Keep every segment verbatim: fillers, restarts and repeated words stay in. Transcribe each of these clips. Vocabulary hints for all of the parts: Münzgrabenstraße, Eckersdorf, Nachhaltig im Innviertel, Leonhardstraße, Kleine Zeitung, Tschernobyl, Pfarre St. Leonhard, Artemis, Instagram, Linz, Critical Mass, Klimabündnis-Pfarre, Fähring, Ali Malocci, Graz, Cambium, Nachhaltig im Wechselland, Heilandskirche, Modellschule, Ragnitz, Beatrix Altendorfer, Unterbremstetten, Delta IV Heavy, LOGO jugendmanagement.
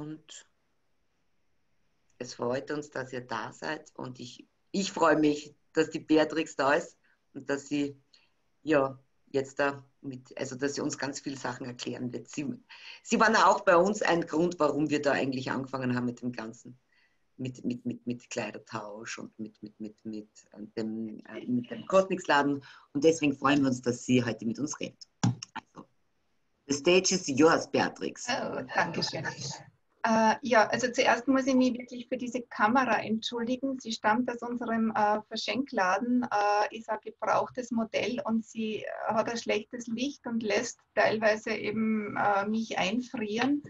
und es freut uns, dass ihr da seid, und ich, ich freue mich, dass die Beatrix da ist und dass sie ja jetzt da mit, also dass sie uns ganz viele Sachen erklären wird. Sie, sie waren ja auch bei uns ein Grund, warum wir da eigentlich angefangen haben mit dem Ganzen, mit, mit, mit, mit Kleidertausch und mit, mit, mit, mit, mit dem, äh, dem Kosmixladen, und deswegen freuen wir uns, dass sie heute mit uns redet. Also, the stage is yours, Beatrix. Oh, danke schön. Äh, ja, also zuerst muss ich mich wirklich für diese Kamera entschuldigen. Sie stammt aus unserem äh, Verschenkladen, äh, ist ein gebrauchtes Modell und sie hat ein schlechtes Licht und lässt teilweise eben äh, mich einfrieren.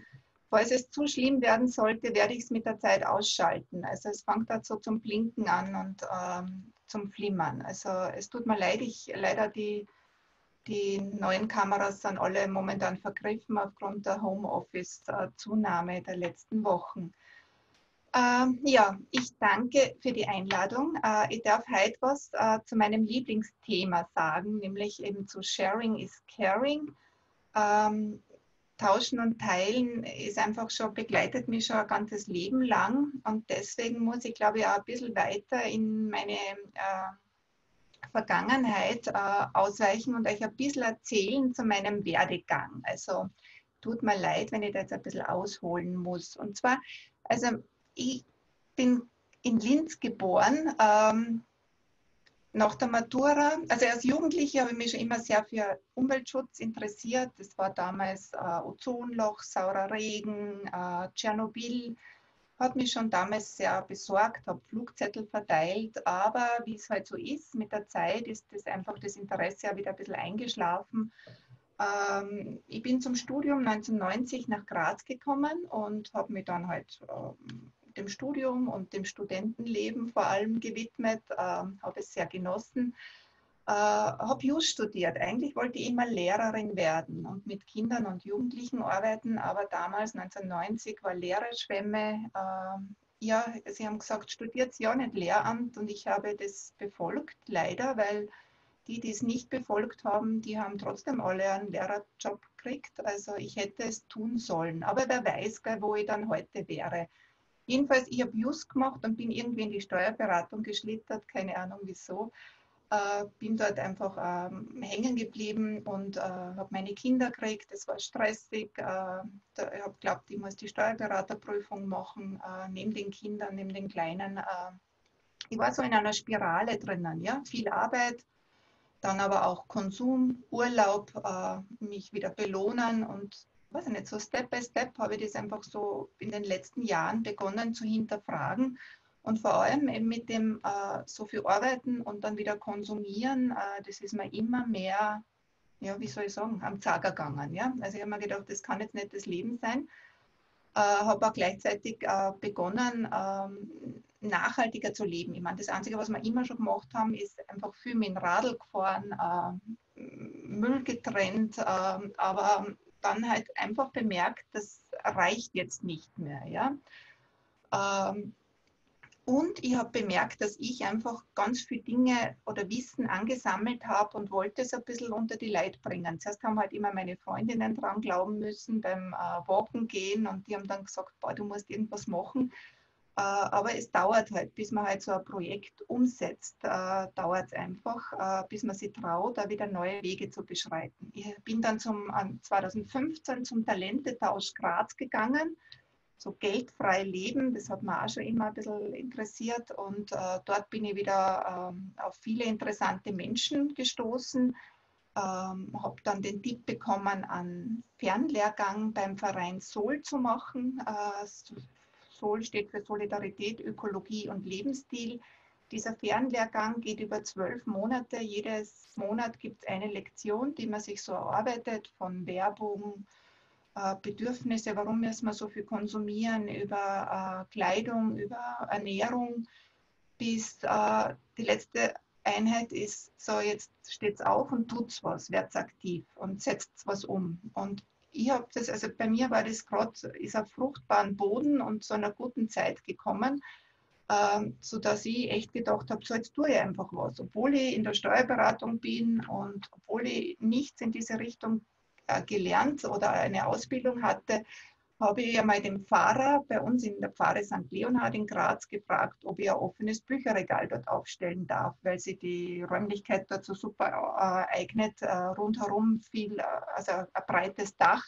Falls es zu schlimm werden sollte, werde ich es mit der Zeit ausschalten. Also es fängt da so zum Blinken an und ähm, zum Flimmern. Also es tut mir leid, ich leider die... Die neuen Kameras sind alle momentan vergriffen aufgrund der Homeoffice-Zunahme der letzten Wochen. Ähm, ja, ich danke für die Einladung. Äh, ich darf heute was äh, zu meinem Lieblingsthema sagen, nämlich eben zu Sharing is Caring. Ähm, Tauschen und Teilen ist einfach schon, begleitet mich schon ein ganzes Leben lang, und deswegen muss ich, glaube ich, auch ein bisschen weiter in meine äh, Vergangenheit äh, ausweichen und euch ein bisschen erzählen zu meinem Werdegang. Also tut mir leid, wenn ich da jetzt ein bisschen ausholen muss. Und zwar, also ich bin in Linz geboren, ähm, nach der Matura. Also als Jugendliche habe ich mich schon immer sehr für Umweltschutz interessiert. Das war damals äh, Ozonloch, saurer Regen, äh, Tschernobyl. Hat mich schon damals sehr besorgt, habe Flugzettel verteilt, aber wie es halt so ist, mit der Zeit ist das einfach das Interesse ja wieder ein bisschen eingeschlafen. Ähm, ich bin zum Studium neunzehnhundertneunzig nach Graz gekommen und habe mich dann halt ähm, dem Studium und dem Studentenleben vor allem gewidmet, ähm, habe es sehr genossen. Äh, habe Jus studiert. Eigentlich wollte ich immer Lehrerin werden und mit Kindern und Jugendlichen arbeiten, aber damals, neunzehnhundertneunzig, war Lehrerschwemme. Äh, ja, sie haben gesagt, studiert ja nicht Lehramt, und ich habe das befolgt, leider, weil die, die es nicht befolgt haben, die haben trotzdem alle einen Lehrerjob gekriegt. Also ich hätte es tun sollen, aber wer weiß, wo ich dann heute wäre. Jedenfalls, ich habe Jus gemacht und bin irgendwie in die Steuerberatung geschlittert, keine Ahnung wieso. Äh, bin dort einfach ähm, hängen geblieben und äh, habe meine Kinder gekriegt. Das war stressig. Äh, da, ich habe geglaubt, ich muss die Steuerberaterprüfung machen, äh, neben den Kindern, neben den Kleinen. Äh. Ich war so in einer Spirale drinnen. Ja? Viel Arbeit, dann aber auch Konsum, Urlaub, äh, mich wieder belohnen. Und weiß ich nicht, so Step by Step habe ich das einfach so in den letzten Jahren begonnen zu hinterfragen. Und vor allem eben mit dem äh, so viel arbeiten und dann wieder konsumieren, äh, das ist mir immer mehr, ja, wie soll ich sagen, am Zager gegangen. Ja? Also ich habe mir gedacht, das kann jetzt nicht das Leben sein. Äh, habe auch gleichzeitig äh, begonnen, ähm, nachhaltiger zu leben. Ich meine, das Einzige, was wir immer schon gemacht haben, ist einfach viel mit dem Radl gefahren, äh, Müll getrennt, äh, aber dann halt einfach bemerkt, das reicht jetzt nicht mehr. Ja? Ähm, Und ich habe bemerkt, dass ich einfach ganz viele Dinge oder Wissen angesammelt habe und wollte es ein bisschen unter die Leute bringen. Zuerst haben halt immer meine Freundinnen dran glauben müssen beim äh, Walken gehen, und die haben dann gesagt, boah, du musst irgendwas machen. Äh, aber es dauert halt, bis man halt so ein Projekt umsetzt, äh, dauert es einfach, äh, bis man sich traut, da wieder neue Wege zu beschreiten. Ich bin dann zum, zweitausendfünfzehn zum Talentetausch Graz gegangen. So geldfrei leben, das hat mich auch schon immer ein bisschen interessiert, und äh, dort bin ich wieder ähm, auf viele interessante Menschen gestoßen, ähm, habe dann den Tipp bekommen, einen Fernlehrgang beim Verein Soul zu machen. Äh, Soul steht für Solidarität, Ökologie und Lebensstil. Dieser Fernlehrgang geht über zwölf Monate, jedes Monat gibt es eine Lektion, die man sich so erarbeitet, von Werbung, Bedürfnisse, warum müssen wir so viel konsumieren, über äh, Kleidung, über Ernährung, bis äh, die letzte Einheit ist, so jetzt steht es auf und tut es was, werdet aktiv und setzt was um. Und ich habe das, also bei mir war das gerade, ist auf fruchtbaren Boden und zu einer guten Zeit gekommen, äh, sodass ich echt gedacht habe, so jetzt tue ich einfach was, obwohl ich in der Steuerberatung bin und obwohl ich nichts in diese Richtung gelernt oder eine Ausbildung hatte, habe ich einmal den Pfarrer bei uns in der Pfarre Sankt Leonhard in Graz gefragt, ob ich ein offenes Bücherregal dort aufstellen darf, weil sich die Räumlichkeit dort so super äh, eignet, äh, rundherum viel, äh, also ein breites Dach,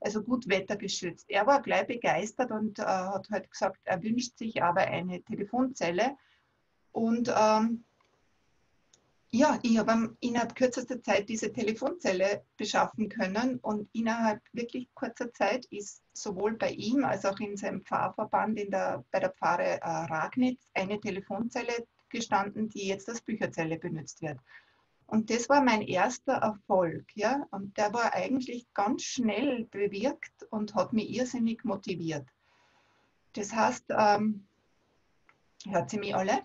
also gut wettergeschützt. Er war gleich begeistert und äh, hat halt gesagt, er wünscht sich aber eine Telefonzelle. Und ähm, ja, ich habe innerhalb kürzester Zeit diese Telefonzelle beschaffen können und innerhalb wirklich kurzer Zeit ist sowohl bei ihm als auch in seinem Pfarrverband in der, bei der Pfarre äh, Ragnitz eine Telefonzelle gestanden, die jetzt als Bücherzelle benutzt wird. Und das war mein erster Erfolg, ja, und der war eigentlich ganz schnell bewirkt und hat mich irrsinnig motiviert. Das heißt, ähm, hört sie mich alle?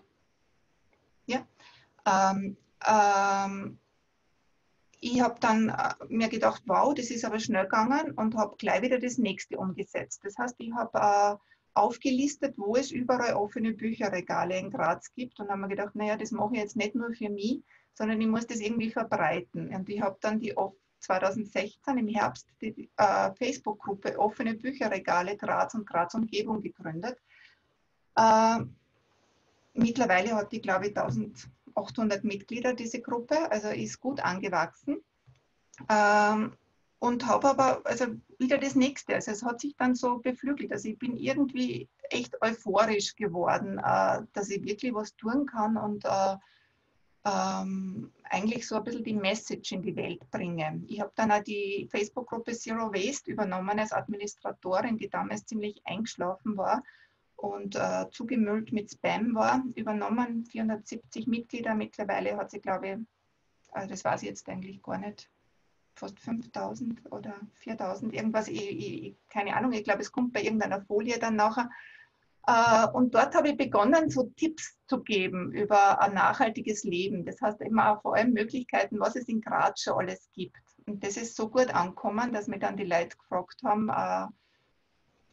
Ja. Ähm, Ähm, ich habe dann äh, mir gedacht, wow, das ist aber schnell gegangen und habe gleich wieder das nächste umgesetzt. Das heißt, ich habe äh, aufgelistet, wo es überall offene Bücherregale in Graz gibt und habe mir gedacht, naja, das mache ich jetzt nicht nur für mich, sondern ich muss das irgendwie verbreiten. Und ich habe dann die zweitausendsechzehn im Herbst die äh, Facebook-Gruppe Offene Bücherregale Graz und Graz Umgebung gegründet. Äh, mittlerweile hat die, glaube ich, eintausendachthundert Mitglieder, diese Gruppe, also ist gut angewachsen. Ähm, und habe aber also wieder das Nächste. Also es hat sich dann so beflügelt. Also ich bin irgendwie echt euphorisch geworden, äh, dass ich wirklich was tun kann und äh, ähm, eigentlich so ein bisschen die Message in die Welt bringe. Ich habe dann auch die Facebook-Gruppe Zero Waste übernommen als Administratorin, die damals ziemlich eingeschlafen war und äh, zugemüllt mit Spam war, übernommen, vierhundertsiebzig Mitglieder. Mittlerweile hat sie, glaube ich, also das weiß ich jetzt eigentlich gar nicht, fast fünftausend oder viertausend, irgendwas, ich, ich, keine Ahnung, ich glaube, es kommt bei irgendeiner Folie dann nachher. Äh, und dort habe ich begonnen, so Tipps zu geben über ein nachhaltiges Leben. Das heißt immer vor allem Möglichkeiten, was es in Graz schon alles gibt. Und das ist so gut angekommen, dass mich dann die Leute gefragt haben, äh,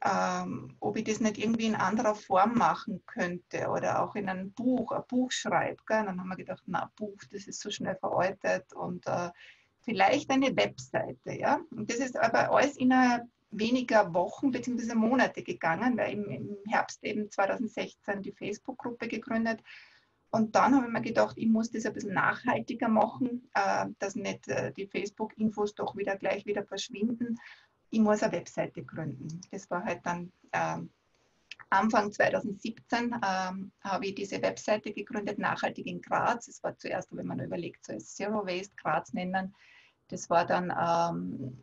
Ähm, ob ich das nicht irgendwie in anderer Form machen könnte oder auch in einem Buch, ein Buch schreibe. Gell? Dann haben wir gedacht, na, Buch, das ist so schnell veraltet und äh, vielleicht eine Webseite. Ja? Und das ist aber alles innerhalb weniger Wochen bzw. Monate gegangen, weil im, im Herbst eben zweitausendsechzehn die Facebook-Gruppe gegründet. Und dann habe ich mir gedacht, ich muss das ein bisschen nachhaltiger machen, äh, dass nicht äh, die Facebook-Infos doch wieder gleich wieder verschwinden. Ich muss eine Webseite gründen. Das war halt dann ähm, Anfang zweitausendsiebzehn, ähm, habe ich diese Webseite gegründet, Nachhaltig in Graz. Es war zuerst, wenn man überlegt, so als Zero Waste Graz nennen. Das war dann ähm,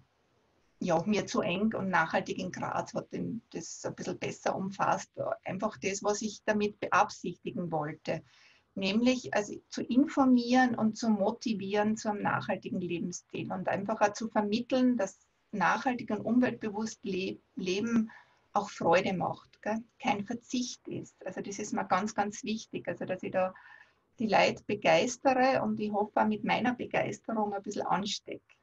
ja, mir zu eng und Nachhaltig in Graz hat den, das ein bisschen besser umfasst. Einfach das, was ich damit beabsichtigen wollte. Nämlich also zu informieren und zu motivieren zu einem nachhaltigen Lebensstil und einfach auch zu vermitteln, dass nachhaltig und umweltbewusst Leben auch Freude macht, gell? Kein Verzicht ist. Also das ist mir ganz, ganz wichtig, also dass ich da die Leute begeistere und ich hoffe auch mit meiner Begeisterung ein bisschen anstecke.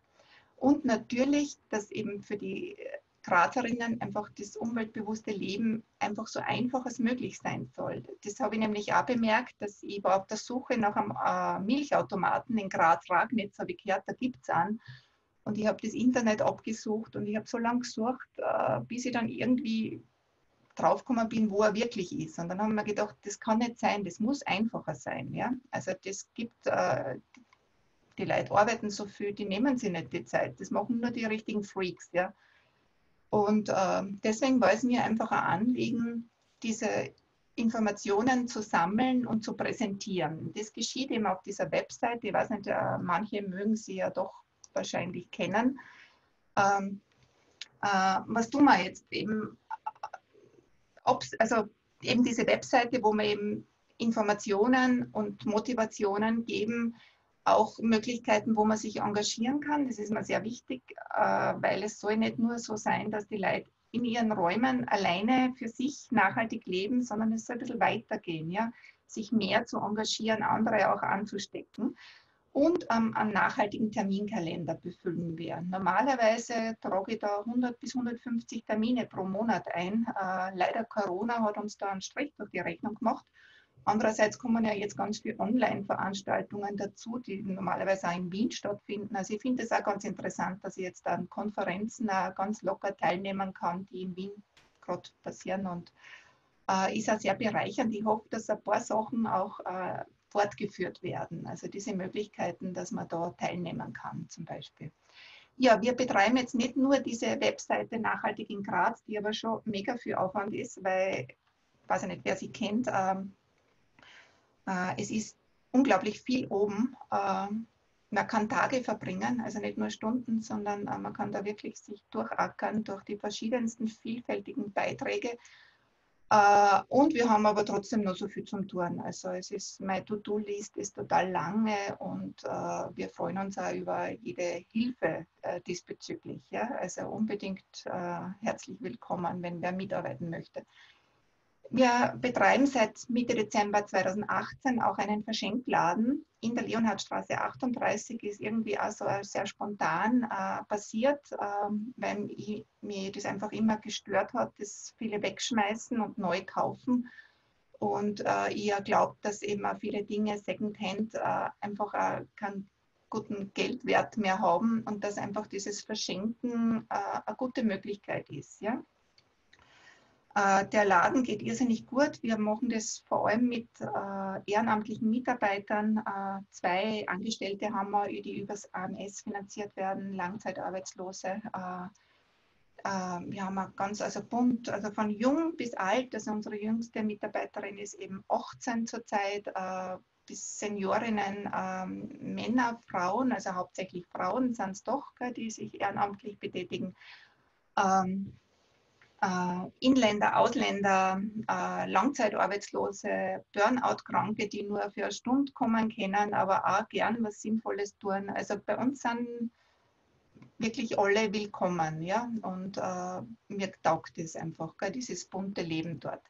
Und natürlich, dass eben für die Grazerinnen einfach das umweltbewusste Leben einfach so einfach als möglich sein soll. Das habe ich nämlich auch bemerkt, dass ich war auf der Suche nach einem Milchautomaten in Graz-Ragnitz, habe ich gehört, da gibt es einen. Und ich habe das Internet abgesucht und ich habe so lange gesucht, bis ich dann irgendwie draufgekommen bin, wo er wirklich ist. Und dann haben wir gedacht, das kann nicht sein, das muss einfacher sein. Ja? Also das gibt, die Leute arbeiten so viel, die nehmen sich nicht die Zeit. Das machen nur die richtigen Freaks. Ja? Und deswegen war es mir einfach ein Anliegen, diese Informationen zu sammeln und zu präsentieren. Das geschieht eben auf dieser Webseite. Ich weiß nicht, manche mögen sie ja doch wahrscheinlich kennen. Ähm, äh, was tun wir jetzt eben? Also eben diese Webseite, wo wir eben Informationen und Motivationen geben, auch Möglichkeiten, wo man sich engagieren kann. Das ist mir sehr wichtig, äh, weil es soll nicht nur so sein, dass die Leute in ihren Räumen alleine für sich nachhaltig leben, sondern es soll ein bisschen weitergehen, ja? Sich mehr zu engagieren, andere auch anzustecken. Und ähm, einen nachhaltigen Terminkalender befüllen wir. Normalerweise trage ich da hundert bis hundertfünfzig Termine pro Monat ein. Äh, leider Corona hat uns da einen Strich durch die Rechnung gemacht. Andererseits kommen ja jetzt ganz viele Online-Veranstaltungen dazu, die normalerweise auch in Wien stattfinden. Also ich finde es auch ganz interessant, dass ich jetzt an Konferenzen auch ganz locker teilnehmen kann, die in Wien gerade passieren, und äh, ist auch sehr bereichernd. Ich hoffe, dass ein paar Sachen auch äh, fortgeführt werden. Also diese Möglichkeiten, dass man da teilnehmen kann zum Beispiel. Ja, wir betreiben jetzt nicht nur diese Webseite Nachhaltig in Graz, die aber schon mega viel Aufwand ist, weil, ich weiß nicht, wer sie kennt, ähm, äh, es ist unglaublich viel oben. Ähm, man kann Tage verbringen, also nicht nur Stunden, sondern äh, man kann da wirklich sich durchackern durch die verschiedensten vielfältigen Beiträge. Äh, und wir haben aber trotzdem noch so viel zum Tun. Also es ist, meine To-Do-List ist total lange, und äh, wir freuen uns auch über jede Hilfe äh, diesbezüglich. Ja? Also unbedingt äh, herzlich willkommen, wenn wer mitarbeiten möchte. Wir betreiben seit Mitte Dezember zweitausendachtzehn auch einen Verschenkladen in der Leonhardstraße achtunddreißig. Ist irgendwie auch so sehr spontan äh, passiert, äh, weil ich, mir das einfach immer gestört hat, dass viele wegschmeißen und neu kaufen. Und äh, ich glaube, dass eben auch viele Dinge Secondhand äh, einfach auch keinen guten Geldwert mehr haben und dass einfach dieses Verschenken äh, eine gute Möglichkeit ist. Ja? Der Laden geht irrsinnig gut. Wir machen das vor allem mit äh, ehrenamtlichen Mitarbeitern. Äh, zwei Angestellte haben wir, die übers A M S finanziert werden, Langzeitarbeitslose. Äh, äh, wir haben ganz, also bunt, also von jung bis alt, also unsere jüngste Mitarbeiterin ist eben achtzehn zurzeit, äh, bis Seniorinnen, äh, Männer, Frauen, also hauptsächlich Frauen sind es doch, die sich ehrenamtlich betätigen. Ähm, Uh, Inländer, Ausländer, uh, Langzeitarbeitslose, Burnout-Kranke, die nur für eine Stunde kommen können, aber auch gern was Sinnvolles tun. Also bei uns sind wirklich alle willkommen, ja? Und uh, mir taugt es einfach, gell? Dieses bunte Leben dort.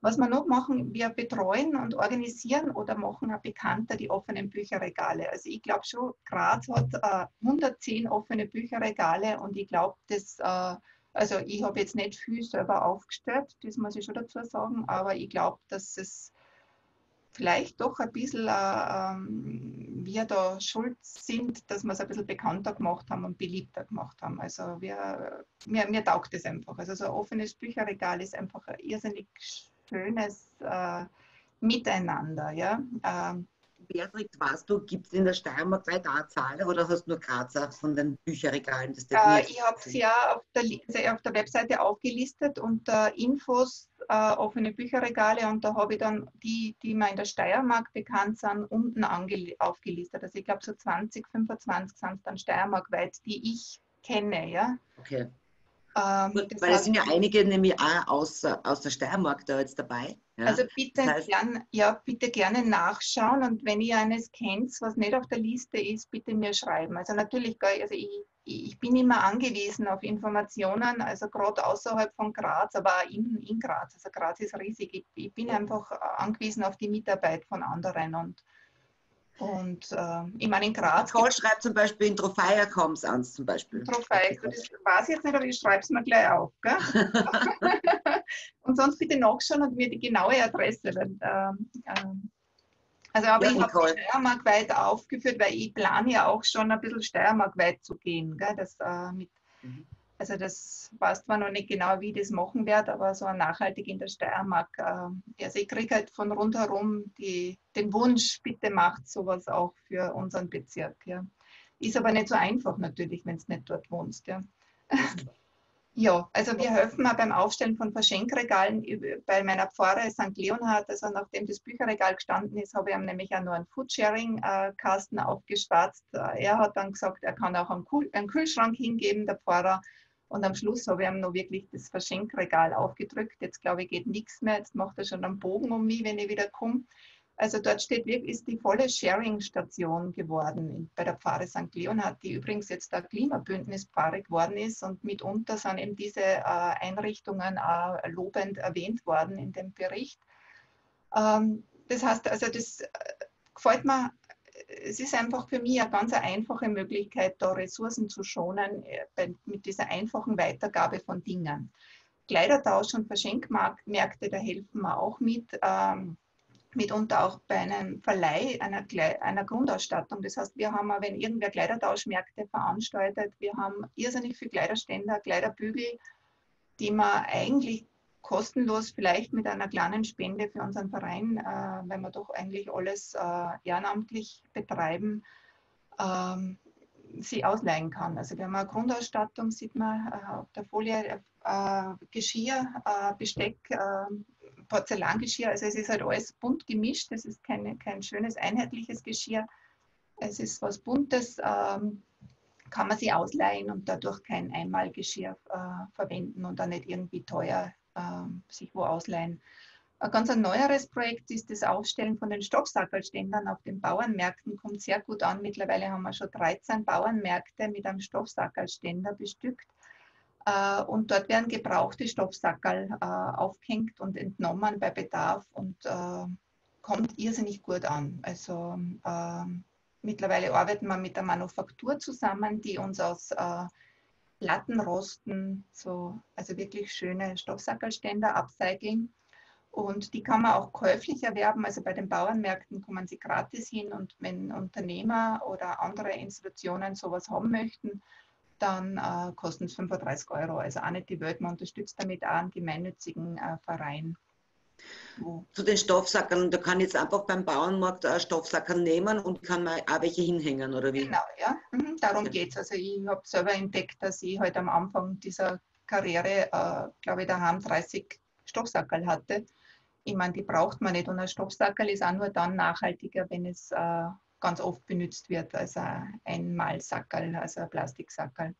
Was wir noch machen, wir betreuen und organisieren oder machen auch bekannter die offenen Bücherregale. Also ich glaube schon, Graz hat uh, hundertzehn offene Bücherregale, und ich glaube, dass uh, Also ich habe jetzt nicht viel selber aufgestellt, das muss ich schon dazu sagen, aber ich glaube, dass es vielleicht doch ein bisschen, äh, wir da schuld sind, dass wir es ein bisschen bekannter gemacht haben und beliebter gemacht haben. Also wir, mir, mir taugt das einfach. Also so ein offenes Bücherregal ist einfach ein irrsinnig schönes äh, Miteinander. Ja? Äh, Beatrix, weißt du, gibt es in der Steiermark weitere Zahlen, oder hast du nur Grazer von den Bücherregalen? Das äh, ich habe es ja auf der, also auf der Webseite aufgelistet unter Infos, äh, offene Bücherregale, und da habe ich dann die, die mir in der Steiermark bekannt sind, unten aufgelistet. Also ich glaube so zwanzig, fünfundzwanzig sind es dann steiermarkweit, die ich kenne. Ja? Okay. Ähm, Gut, weil es sind ja einige nämlich auch aus, aus der Steiermark da jetzt dabei. Ja? Also bitte, das heißt, gern, ja, bitte gerne nachschauen, und wenn ihr eines kennt, was nicht auf der Liste ist, bitte mir schreiben. Also natürlich, also ich, ich bin immer angewiesen auf Informationen, also gerade außerhalb von Graz, aber auch in, in Graz. Also Graz ist riesig. Ich, ich bin einfach angewiesen auf die Mitarbeit von anderen. Und Und äh, ich meine, in Graz. Nicole schreibt zum Beispiel, in Trofeier kommt es an, zum Beispiel. Trofeier, du, das weiß ich jetzt nicht, aber ich schreibe es mir gleich auf. Gell? Und sonst bitte nachschauen und mir die genaue Adresse. Dann, äh, äh. Also, aber ja, ich habe steiermarkweit aufgeführt, weil ich plane ja auch schon ein bisschen steiermarkweit zu gehen. Gell? Das, äh, mit, mhm. Also, das weiß zwar noch nicht genau, wie ich das machen werde, aber so nachhaltig in der Steiermark. Äh, also, ich kriege halt von rundherum die, den Wunsch, bitte macht sowas auch für unseren Bezirk. Ja. Ist aber nicht so einfach natürlich, wenn du nicht dort wohnst. Ja, ja, also wir helfen auch beim Aufstellen von Verschenkregalen bei meiner Pfarre Sankt Leonhard. Also, nachdem das Bücherregal gestanden ist, habe ich ihm nämlich auch noch einen Foodsharing-Kasten aufgeschwatzt. Er hat dann gesagt, er kann auch einen, Kühl einen Kühlschrank hingeben, der Pfarrer. Und am Schluss habe ich ihm noch wirklich das Verschenkregal aufgedrückt. Jetzt glaube ich, geht nichts mehr. Jetzt macht er schon einen Bogen um mich, wenn ich wieder komme. Also dort steht wirklich, ist die volle Sharing-Station geworden bei der Pfarre Sankt Leonhard, die übrigens jetzt der Klimabündnis-Pfarre geworden ist. Und mitunter sind eben diese Einrichtungen auch lobend erwähnt worden in dem Bericht. Das heißt, also das gefällt mir. Es ist einfach für mich eine ganz einfache Möglichkeit, da Ressourcen zu schonen mit dieser einfachen Weitergabe von Dingen. Kleidertausch und Verschenkmärkte, da helfen wir auch mit. mitunter auch bei einem Verleih einer, einer Grundausstattung. Das heißt, wir haben, wenn irgendwer Kleidertauschmärkte veranstaltet, wir haben irrsinnig viele Kleiderständer, Kleiderbügel, die man eigentlich kostenlos vielleicht mit einer kleinen Spende für unseren Verein, äh, wenn wir doch eigentlich alles äh, ehrenamtlich betreiben, ähm, sie ausleihen kann. Also wir haben eine Grundausstattung, sieht man äh, auf der Folie, äh, Geschirr, äh, Besteck, äh, Porzellangeschirr, also es ist halt alles bunt gemischt, es ist kein, kein schönes einheitliches Geschirr, es ist was Buntes, ähm, kann man sie ausleihen und dadurch kein Einmalgeschirr äh, verwenden und dann nicht irgendwie teuer äh, sich wo ausleihen. Ein ganz ein neueres Projekt ist das Aufstellen von den Stoffsackerlständern auf den Bauernmärkten, kommt sehr gut an. Mittlerweile haben wir schon dreizehn Bauernmärkte mit einem Stoffsackerlständer bestückt. Und dort werden gebrauchte Stoffsackerl äh, aufgehängt und entnommen bei Bedarf und äh, kommt irrsinnig gut an. Also äh, mittlerweile arbeiten wir mit der Manufaktur zusammen, die uns aus äh, Lattenrosten, so, also wirklich schöne Stoffsackerlständer upcycling. Und die kann man auch käuflich erwerben, also bei den Bauernmärkten kommen sie gratis hin. Und wenn Unternehmer oder andere Institutionen sowas haben möchten, dann äh, kosten es fünfunddreißig Euro. Also auch nicht die Welt, man unterstützt damit auch einen gemeinnützigen äh, Verein. So. Zu den Stoffsackern, da kann ich jetzt einfach beim Bauernmarkt äh, Stoffsacker nehmen und kann man auch welche hinhängen, oder wie? Genau, ja. Mhm, darum ja. geht es. Also ich habe selber entdeckt, dass ich heute halt am Anfang dieser Karriere, äh, glaube ich, daheim dreißig Stoffsackerl hatte. Ich meine, die braucht man nicht. Und ein Stoffsackerl ist auch nur dann nachhaltiger, wenn es... Äh, ganz oft benutzt wird, also Einmalsackerl, also Plastiksackerl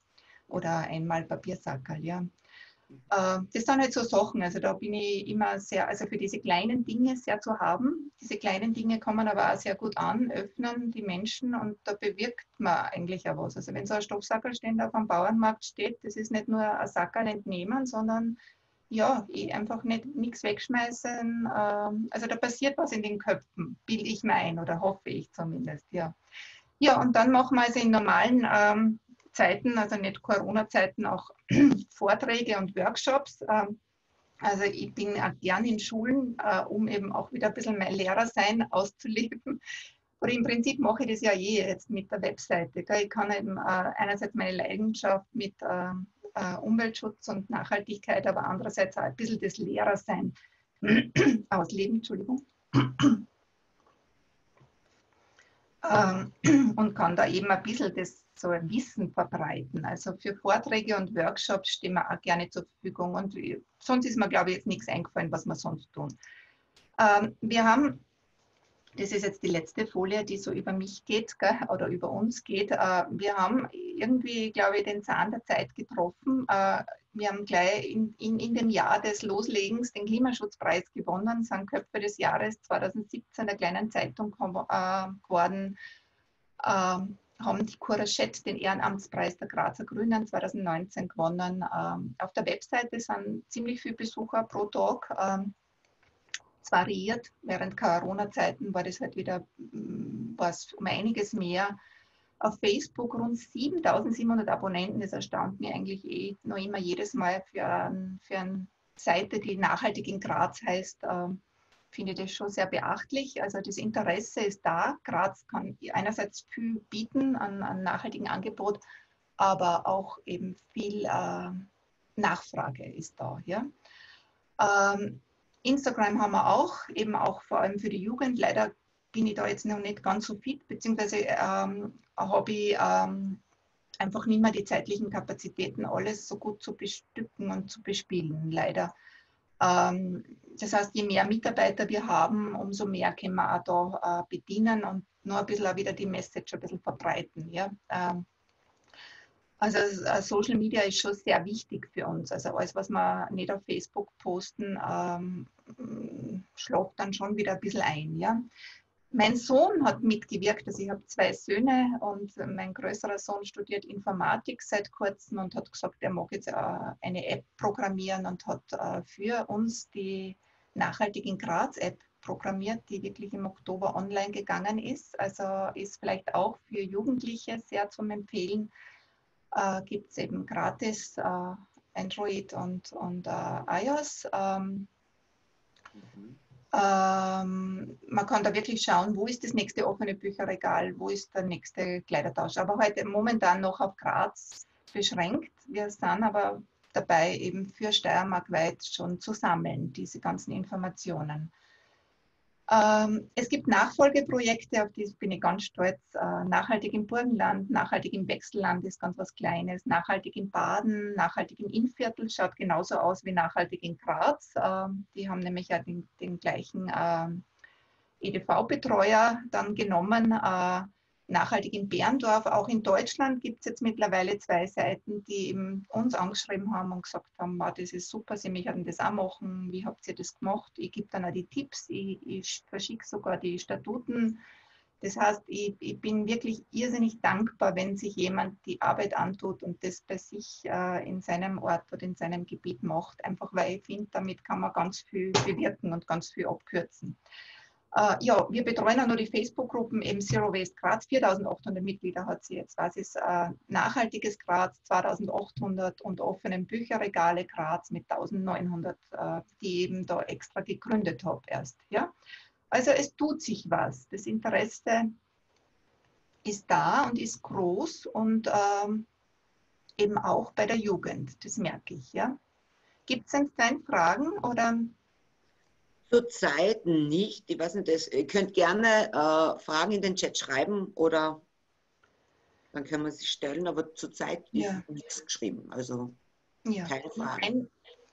oder einmal Papiersackerl, ja. Das sind halt so Sachen, also da bin ich immer sehr, also für diese kleinen Dinge sehr zu haben. Diese kleinen Dinge kommen aber auch sehr gut an, öffnen die Menschen und da bewirkt man eigentlich auch was. Also wenn so ein Stoffsackerlständer auf dem Bauernmarkt steht, das ist nicht nur ein Sackerl entnehmen, sondern ja, ich einfach nicht nichts wegschmeißen. Also da passiert was in den Köpfen, bilde ich mir ein oder hoffe ich zumindest. Ja, ja und dann machen wir also in normalen ähm, Zeiten, also nicht Corona-Zeiten, auch Vorträge und Workshops. Ähm, also ich bin auch gern in Schulen, äh, um eben auch wieder ein bisschen mein Lehrersein auszuleben. Oder im Prinzip mache ich das ja je jetzt mit der Webseite. Gell? Ich kann eben äh, einerseits meine Leidenschaft mit... Äh, Umweltschutz und Nachhaltigkeit, aber andererseits auch ein bisschen das Lehrersein ausleben, Entschuldigung. ähm, und kann da eben ein bisschen das so ein Wissen verbreiten. Also für Vorträge und Workshops stehen wir auch gerne zur Verfügung und sonst ist mir, glaube ich, jetzt nichts eingefallen, was wir sonst tun. Ähm, wir haben, das ist jetzt die letzte Folie, die so über mich geht, gell, oder über uns geht. Wir haben irgendwie, glaube ich, den Zahn der Zeit getroffen. Wir haben gleich in, in, in dem Jahr des Loslegens den Klimaschutzpreis gewonnen, sind Köpfe des Jahres zweitausendsiebzehn der Kleinen Zeitung geworden, haben die Courage-Chats den Ehrenamtspreis der Grazer Grünen zweitausendneunzehn gewonnen. Auf der Webseite sind ziemlich viele Besucher pro Tag. Variiert. Während Corona-Zeiten war das halt wieder was um einiges mehr. Auf Facebook rund siebentausendsiebenhundert Abonnenten, das erstaunt mir eigentlich eh noch immer jedes Mal für, ein, für eine Seite, die Nachhaltig in Graz heißt, äh, finde ich das schon sehr beachtlich. Also das Interesse ist da. Graz kann einerseits viel bieten an, an nachhaltigen Angebot, aber auch eben viel äh, Nachfrage ist da. Ja? Ähm, Instagram haben wir auch, eben auch vor allem für die Jugend. Leider bin ich da jetzt noch nicht ganz so fit, beziehungsweise ähm, habe ich ähm, einfach nicht mehr die zeitlichen Kapazitäten, alles so gut zu bestücken und zu bespielen, leider. Ähm, das heißt, je mehr Mitarbeiter wir haben, umso mehr können wir auch da äh, bedienen und noch ein bisschen auch wieder die Message ein bisschen verbreiten. Ja? Ähm, Also Social Media ist schon sehr wichtig für uns. Also alles, was wir nicht auf Facebook posten, ähm, schlägt dann schon wieder ein bisschen ein. Ja? Mein Sohn hat mitgewirkt, also ich habe zwei Söhne und mein größerer Sohn studiert Informatik seit kurzem und hat gesagt, er mag jetzt eine App programmieren und hat für uns die Nachhaltig in Graz-App programmiert, die wirklich im Oktober online gegangen ist. Also ist vielleicht auch für Jugendliche sehr zum Empfehlen. Äh, gibt es eben gratis äh, Android und, und äh, iOS. Ähm, mhm. Ähm, man kann da wirklich schauen, wo ist das nächste offene Bücherregal, wo ist der nächste Kleidertausch. Aber heute momentan noch auf Graz beschränkt. Wir sind aber dabei, eben für Steiermark weit schon zu sammeln, diese ganzen Informationen. Ähm, es gibt Nachfolgeprojekte, auf die bin ich ganz stolz. Äh, Nachhaltig im Burgenland, Nachhaltig im Wechselland ist ganz was Kleines, Nachhaltig in Baden, Nachhaltig im Innviertel schaut genauso aus wie Nachhaltig in Graz. Ähm, die haben nämlich ja den, den gleichen äh, E D V-Betreuer dann genommen. Äh, Nachhaltig in Berndorf, auch in Deutschland gibt es jetzt mittlerweile zwei Seiten, die eben uns angeschrieben haben und gesagt haben, wow, das ist super, Sie möchten das auch machen, wie habt ihr das gemacht? Ich gebe dann auch die Tipps, ich, ich verschicke sogar die Statuten. Das heißt, ich, ich bin wirklich irrsinnig dankbar, wenn sich jemand die Arbeit antut und das bei sich äh, in seinem Ort oder in seinem Gebiet macht, einfach weil ich finde, damit kann man ganz viel bewirken und ganz viel abkürzen. Uh, ja, wir betreuen auch noch die Facebook-Gruppen, eben Zero Waste Graz, viertausendachthundert Mitglieder hat sie jetzt. Was ist uh, Nachhaltiges Graz, zweitausendachthundert und Offene Bücherregale Graz mit eintausendneunhundert, uh, die eben da extra gegründet habe erst. Ja? Also es tut sich was. Das Interesse ist da und ist groß und uh, eben auch bei der Jugend, das merke ich. Ja? Gibt es denn keine Fragen oder... Zurzeit nicht. Ich weiß nicht, das, ihr könnt gerne äh, Fragen in den Chat schreiben oder dann können wir sie stellen, aber zurzeit ja. Ist nichts geschrieben. Also ja. Keine Fragen.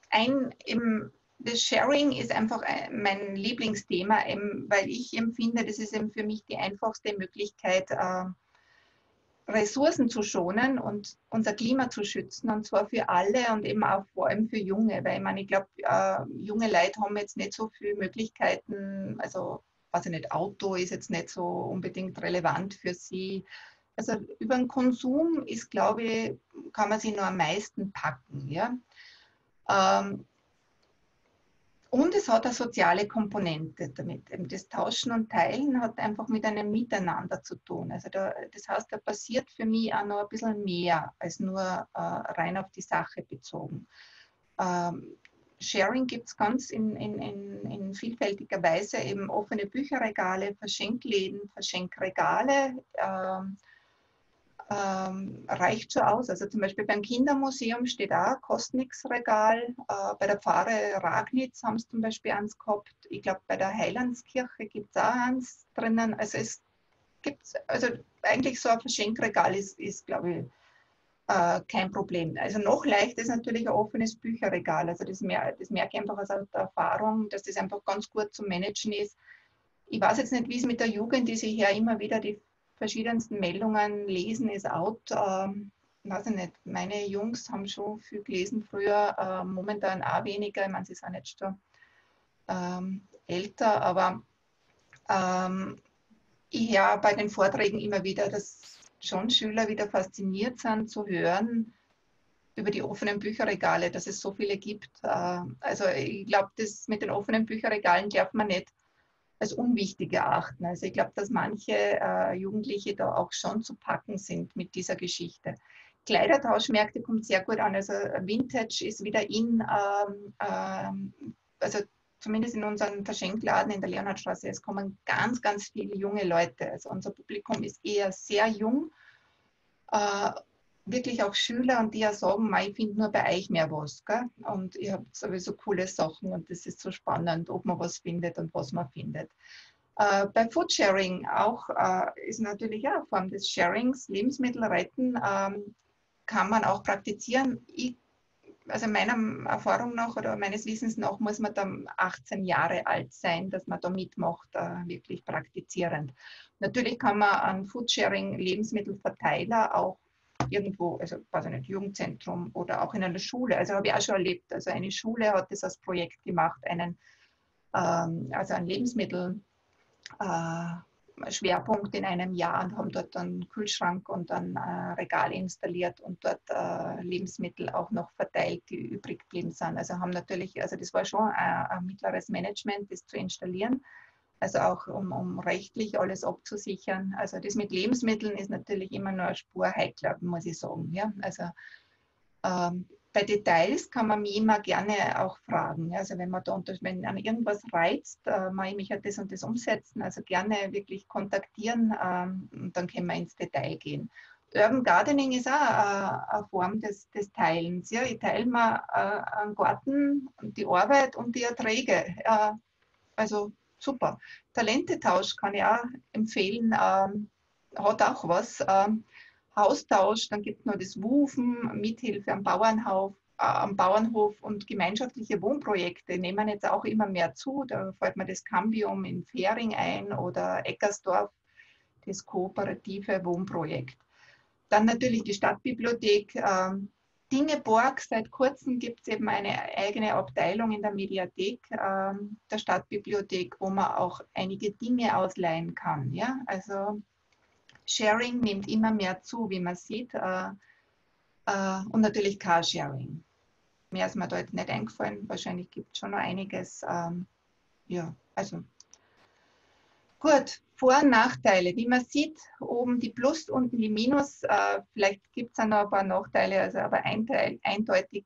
Ein, ein, das Sharing ist einfach mein Lieblingsthema, weil ich empfinde, das ist eben für mich die einfachste Möglichkeit, äh, Ressourcen zu schonen und unser Klima zu schützen, und zwar für alle und eben auch vor allem für Junge, weil ich meine, ich glaube, äh, junge Leute haben jetzt nicht so viele Möglichkeiten, also, weiß ich nicht, Auto ist jetzt nicht so unbedingt relevant für sie. Also über den Konsum ist, glaube ich, kann man sich noch am meisten packen, ja. Ähm, Und es hat eine soziale Komponente damit. Das Tauschen und Teilen hat einfach mit einem Miteinander zu tun. Also da, das heißt, da passiert für mich auch noch ein bisschen mehr als nur äh, rein auf die Sache bezogen. Ähm, Sharing gibt es ganz in, in, in, in vielfältiger Weise, eben offene Bücherregale, Verschenkläden, Verschenkregale. Ähm, Ähm, reicht schon aus. Also zum Beispiel beim Kindermuseum steht auch Kostnix-Regal. Äh, bei der Pfarre Ragnitz haben es zum Beispiel eins gehabt. Ich glaube, bei der Heilandskirche gibt es auch eins drinnen. Also es gibt, also eigentlich so ein Verschenkregal ist, ist glaube ich, äh, kein Problem. Also noch leichter ist natürlich ein offenes Bücherregal. Also das, mer das merke ich einfach aus der Erfahrung, dass das einfach ganz gut zu managen ist. Ich weiß jetzt nicht, wie es mit der Jugend ist. Ich höre immer wieder die verschiedensten Meldungen, Lesen ist out. Ähm, weiß ich nicht, meine Jungs haben schon viel gelesen früher, äh, momentan auch weniger. Ich meine, sie sind jetzt schon ähm, älter, aber ähm, ich höre bei den Vorträgen immer wieder, dass schon Schüler wieder fasziniert sind zu hören über die offenen Bücherregale, dass es so viele gibt. Äh, also ich glaube, das mit den offenen Bücherregalen darf man nicht als unwichtig erachten. Also ich glaube, dass manche äh, Jugendliche da auch schon zu packen sind mit dieser Geschichte. Kleidertauschmärkte kommt sehr gut an. Also Vintage ist wieder in, ähm, ähm, also zumindest in unseren Verschenkladen in der Leonhardstraße, es kommen ganz, ganz viele junge Leute. Also unser Publikum ist eher sehr jung, äh, wirklich auch Schüler, und die ja sagen, ich finde nur bei euch mehr was, gell? Und ihr habt sowieso coole Sachen und das ist so spannend, ob man was findet und was man findet. Äh, bei Foodsharing auch äh, ist natürlich auch eine Form des Sharings, Lebensmittel retten, ähm, kann man auch praktizieren. Ich, also meiner Erfahrung nach oder meines Wissens nach muss man dann achtzehn Jahre alt sein, dass man da mitmacht, äh, wirklich praktizierend. Natürlich kann man an Foodsharing Lebensmittelverteiler auch irgendwo, also weiß ich nicht, Jugendzentrum oder auch in einer Schule, also habe ich auch schon erlebt, also eine Schule hat das als Projekt gemacht, einen, ähm, also einen Lebensmittelschwerpunkt äh, in einem Jahr, und haben dort einen Kühlschrank und ein äh, Regal installiert und dort äh, Lebensmittel auch noch verteilt, die übrig geblieben sind. Also haben natürlich, also das war schon ein, ein mittleres Management, das zu installieren. Also auch, um, um rechtlich alles abzusichern. Also das mit Lebensmitteln ist natürlich immer nur eine Spur heikler, muss ich sagen. Ja? Also ähm, bei Details kann man mich immer gerne auch fragen. Also wenn man da wenn an irgendwas reizt, äh, man, ich hat das und das umsetzen, also gerne wirklich kontaktieren, ähm, und dann können wir ins Detail gehen. Urban Gardening ist auch äh, eine Form des, des Teilens. Ja, ich teile mir äh, einen Garten, die Arbeit und die Erträge. Äh, also super. Talentetausch kann ich auch empfehlen, äh, hat auch was. Äh, Haustausch, dann gibt es noch das Wufen, Mithilfe am Bauernhof, äh, am Bauernhof und gemeinschaftliche Wohnprojekte nehmen jetzt auch immer mehr zu. Da fällt mir das Cambium in Fähring ein oder Eckersdorf, das kooperative Wohnprojekt. Dann natürlich die Stadtbibliothek, äh, Dingeborg, seit kurzem gibt es eben eine eigene Abteilung in der Mediathek äh, der Stadtbibliothek, wo man auch einige Dinge ausleihen kann. Ja? Also Sharing nimmt immer mehr zu, wie man sieht, äh, äh, und natürlich Carsharing. Mehr ist mir da jetzt nicht eingefallen, wahrscheinlich gibt es schon noch einiges. Ähm, ja, also gut, Vor- und Nachteile. Wie man sieht, oben die Plus, unten die Minus. Äh, vielleicht gibt es auch noch ein paar Nachteile, also, aber ein Teil, eindeutig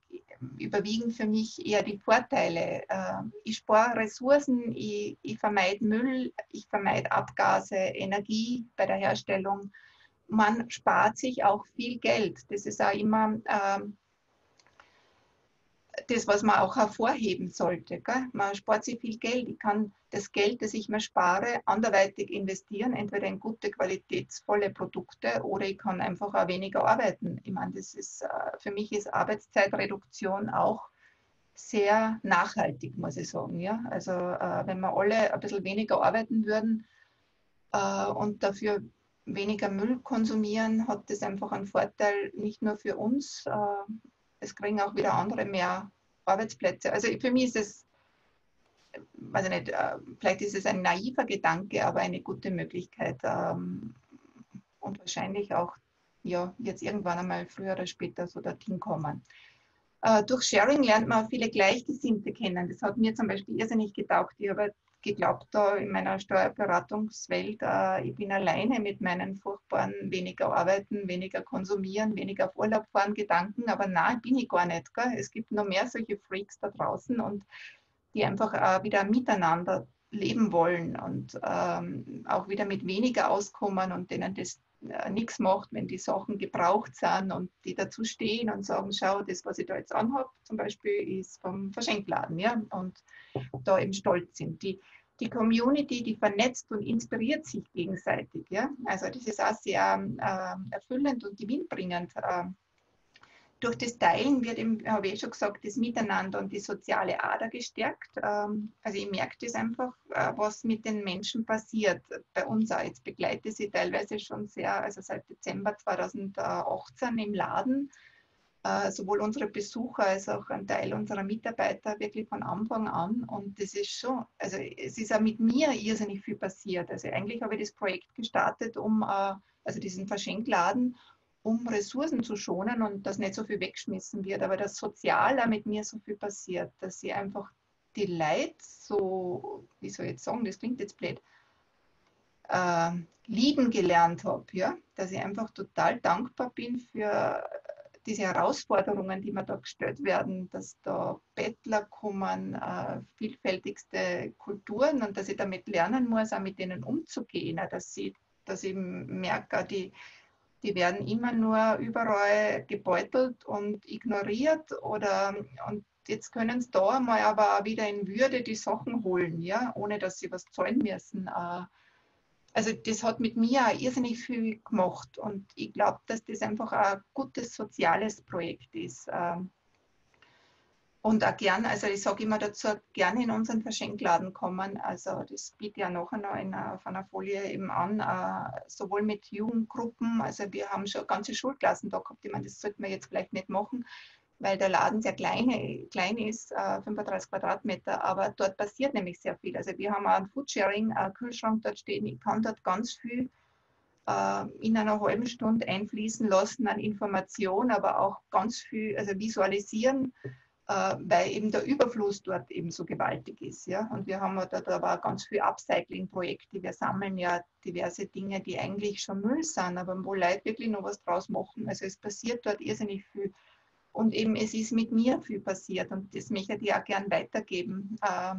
überwiegen für mich eher die Vorteile. Äh, ich spare Ressourcen, ich, ich vermeide Müll, ich vermeide Abgase, Energie bei der Herstellung. Man spart sich auch viel Geld. Das ist auch immer äh, das, was man auch hervorheben sollte. Gell? Man spart sich viel Geld. Ich kann das Geld, das ich mir spare, anderweitig investieren, entweder in gute, qualitätsvolle Produkte oder ich kann einfach auch weniger arbeiten. Ich meine, das ist, für mich ist Arbeitszeitreduktion auch sehr nachhaltig, muss ich sagen. Ja? Also wenn wir alle ein bisschen weniger arbeiten würden und dafür weniger Müll konsumieren, hat das einfach einen Vorteil, nicht nur für uns. Es kriegen auch wieder andere mehr Arbeitsplätze. Also für mich ist es, weiß ich nicht, vielleicht ist es ein naiver Gedanke, aber eine gute Möglichkeit. Und wahrscheinlich auch ja, jetzt irgendwann einmal früher oder später so dorthin kommen. Durch Sharing lernt man auch viele Gleichgesinnte kennen. Das hat mir zum Beispiel irrsinnig getaugt. Ich habe geglaubt, da in meiner Steuerberatungswelt, ich bin alleine mit meinen furchtbaren weniger arbeiten, weniger konsumieren, weniger auf Urlaub fahren Gedanken, aber nein, bin ich gar nicht. Gell? Es gibt noch mehr solche Freaks da draußen und die einfach wieder miteinander leben wollen und ähm, auch wieder mit weniger auskommen und denen das äh, nichts macht, wenn die Sachen gebraucht sind und die dazu stehen und sagen, schau, das, was ich da jetzt anhabe, zum Beispiel, ist vom Verschenkladen, ja, und da eben stolz sind. Die, die Community, die vernetzt und inspiriert sich gegenseitig, ja, also das ist auch sehr äh, erfüllend und gewinnbringend. Äh, Durch das Teilen wird, eben, habe ich schon gesagt, das Miteinander und die soziale Ader gestärkt. Also ich merke das einfach, was mit den Menschen passiert. Bei uns auch, jetzt begleite ich sie teilweise schon sehr, also seit Dezember zweitausendachtzehn im Laden. Sowohl unsere Besucher als auch ein Teil unserer Mitarbeiter wirklich von Anfang an. Und das ist schon, also es ist auch mit mir irrsinnig viel passiert. Also eigentlich habe ich das Projekt gestartet, um, also diesen Verschenkladen, um Ressourcen zu schonen und dass nicht so viel weggeschmissen wird, aber dass sozial auch mit mir so viel passiert, dass ich einfach die Leute so, wie soll ich jetzt sagen, das klingt jetzt blöd, äh, lieben gelernt habe, ja? Dass ich einfach total dankbar bin für diese Herausforderungen, die mir da gestellt werden, dass da Bettler kommen, äh, vielfältigste Kulturen und dass ich damit lernen muss, auch mit denen umzugehen, dass ich, dass ich merke, die Die werden immer nur überall gebeutelt und ignoriert oder und jetzt können sie da mal aber wieder in Würde die Sachen holen, ja, ohne dass sie was zahlen müssen. Also das hat mit mir auch irrsinnig viel gemacht und ich glaube, dass das einfach ein gutes soziales Projekt ist. Und auch gern, also ich sage immer dazu, gerne in unseren Verschenkladen kommen. Also das biete ich ja nachher noch in, auf einer Folie eben an, uh, sowohl mit Jugendgruppen. Also wir haben schon ganze Schulklassen da gehabt. Ich meine, das sollte man jetzt vielleicht nicht machen, weil der Laden sehr klein, klein ist, uh, fünfunddreißig Quadratmeter. Aber dort passiert nämlich sehr viel. Also wir haben auch ein Foodsharing, einen Kühlschrank dort stehen. Ich kann dort ganz viel in einer halben Stunde einfließen lassen an Information, aber auch ganz viel, also visualisieren, weil eben der Überfluss dort eben so gewaltig ist. Ja? Und wir haben dort aber auch ganz viele Upcycling-Projekte. Wir sammeln ja diverse Dinge, die eigentlich schon Müll sind, aber wo Leute wirklich noch was draus machen. Also es passiert dort irrsinnig viel. Und eben, es ist mit mir viel passiert und das möchte ich auch gern weitergeben, äh,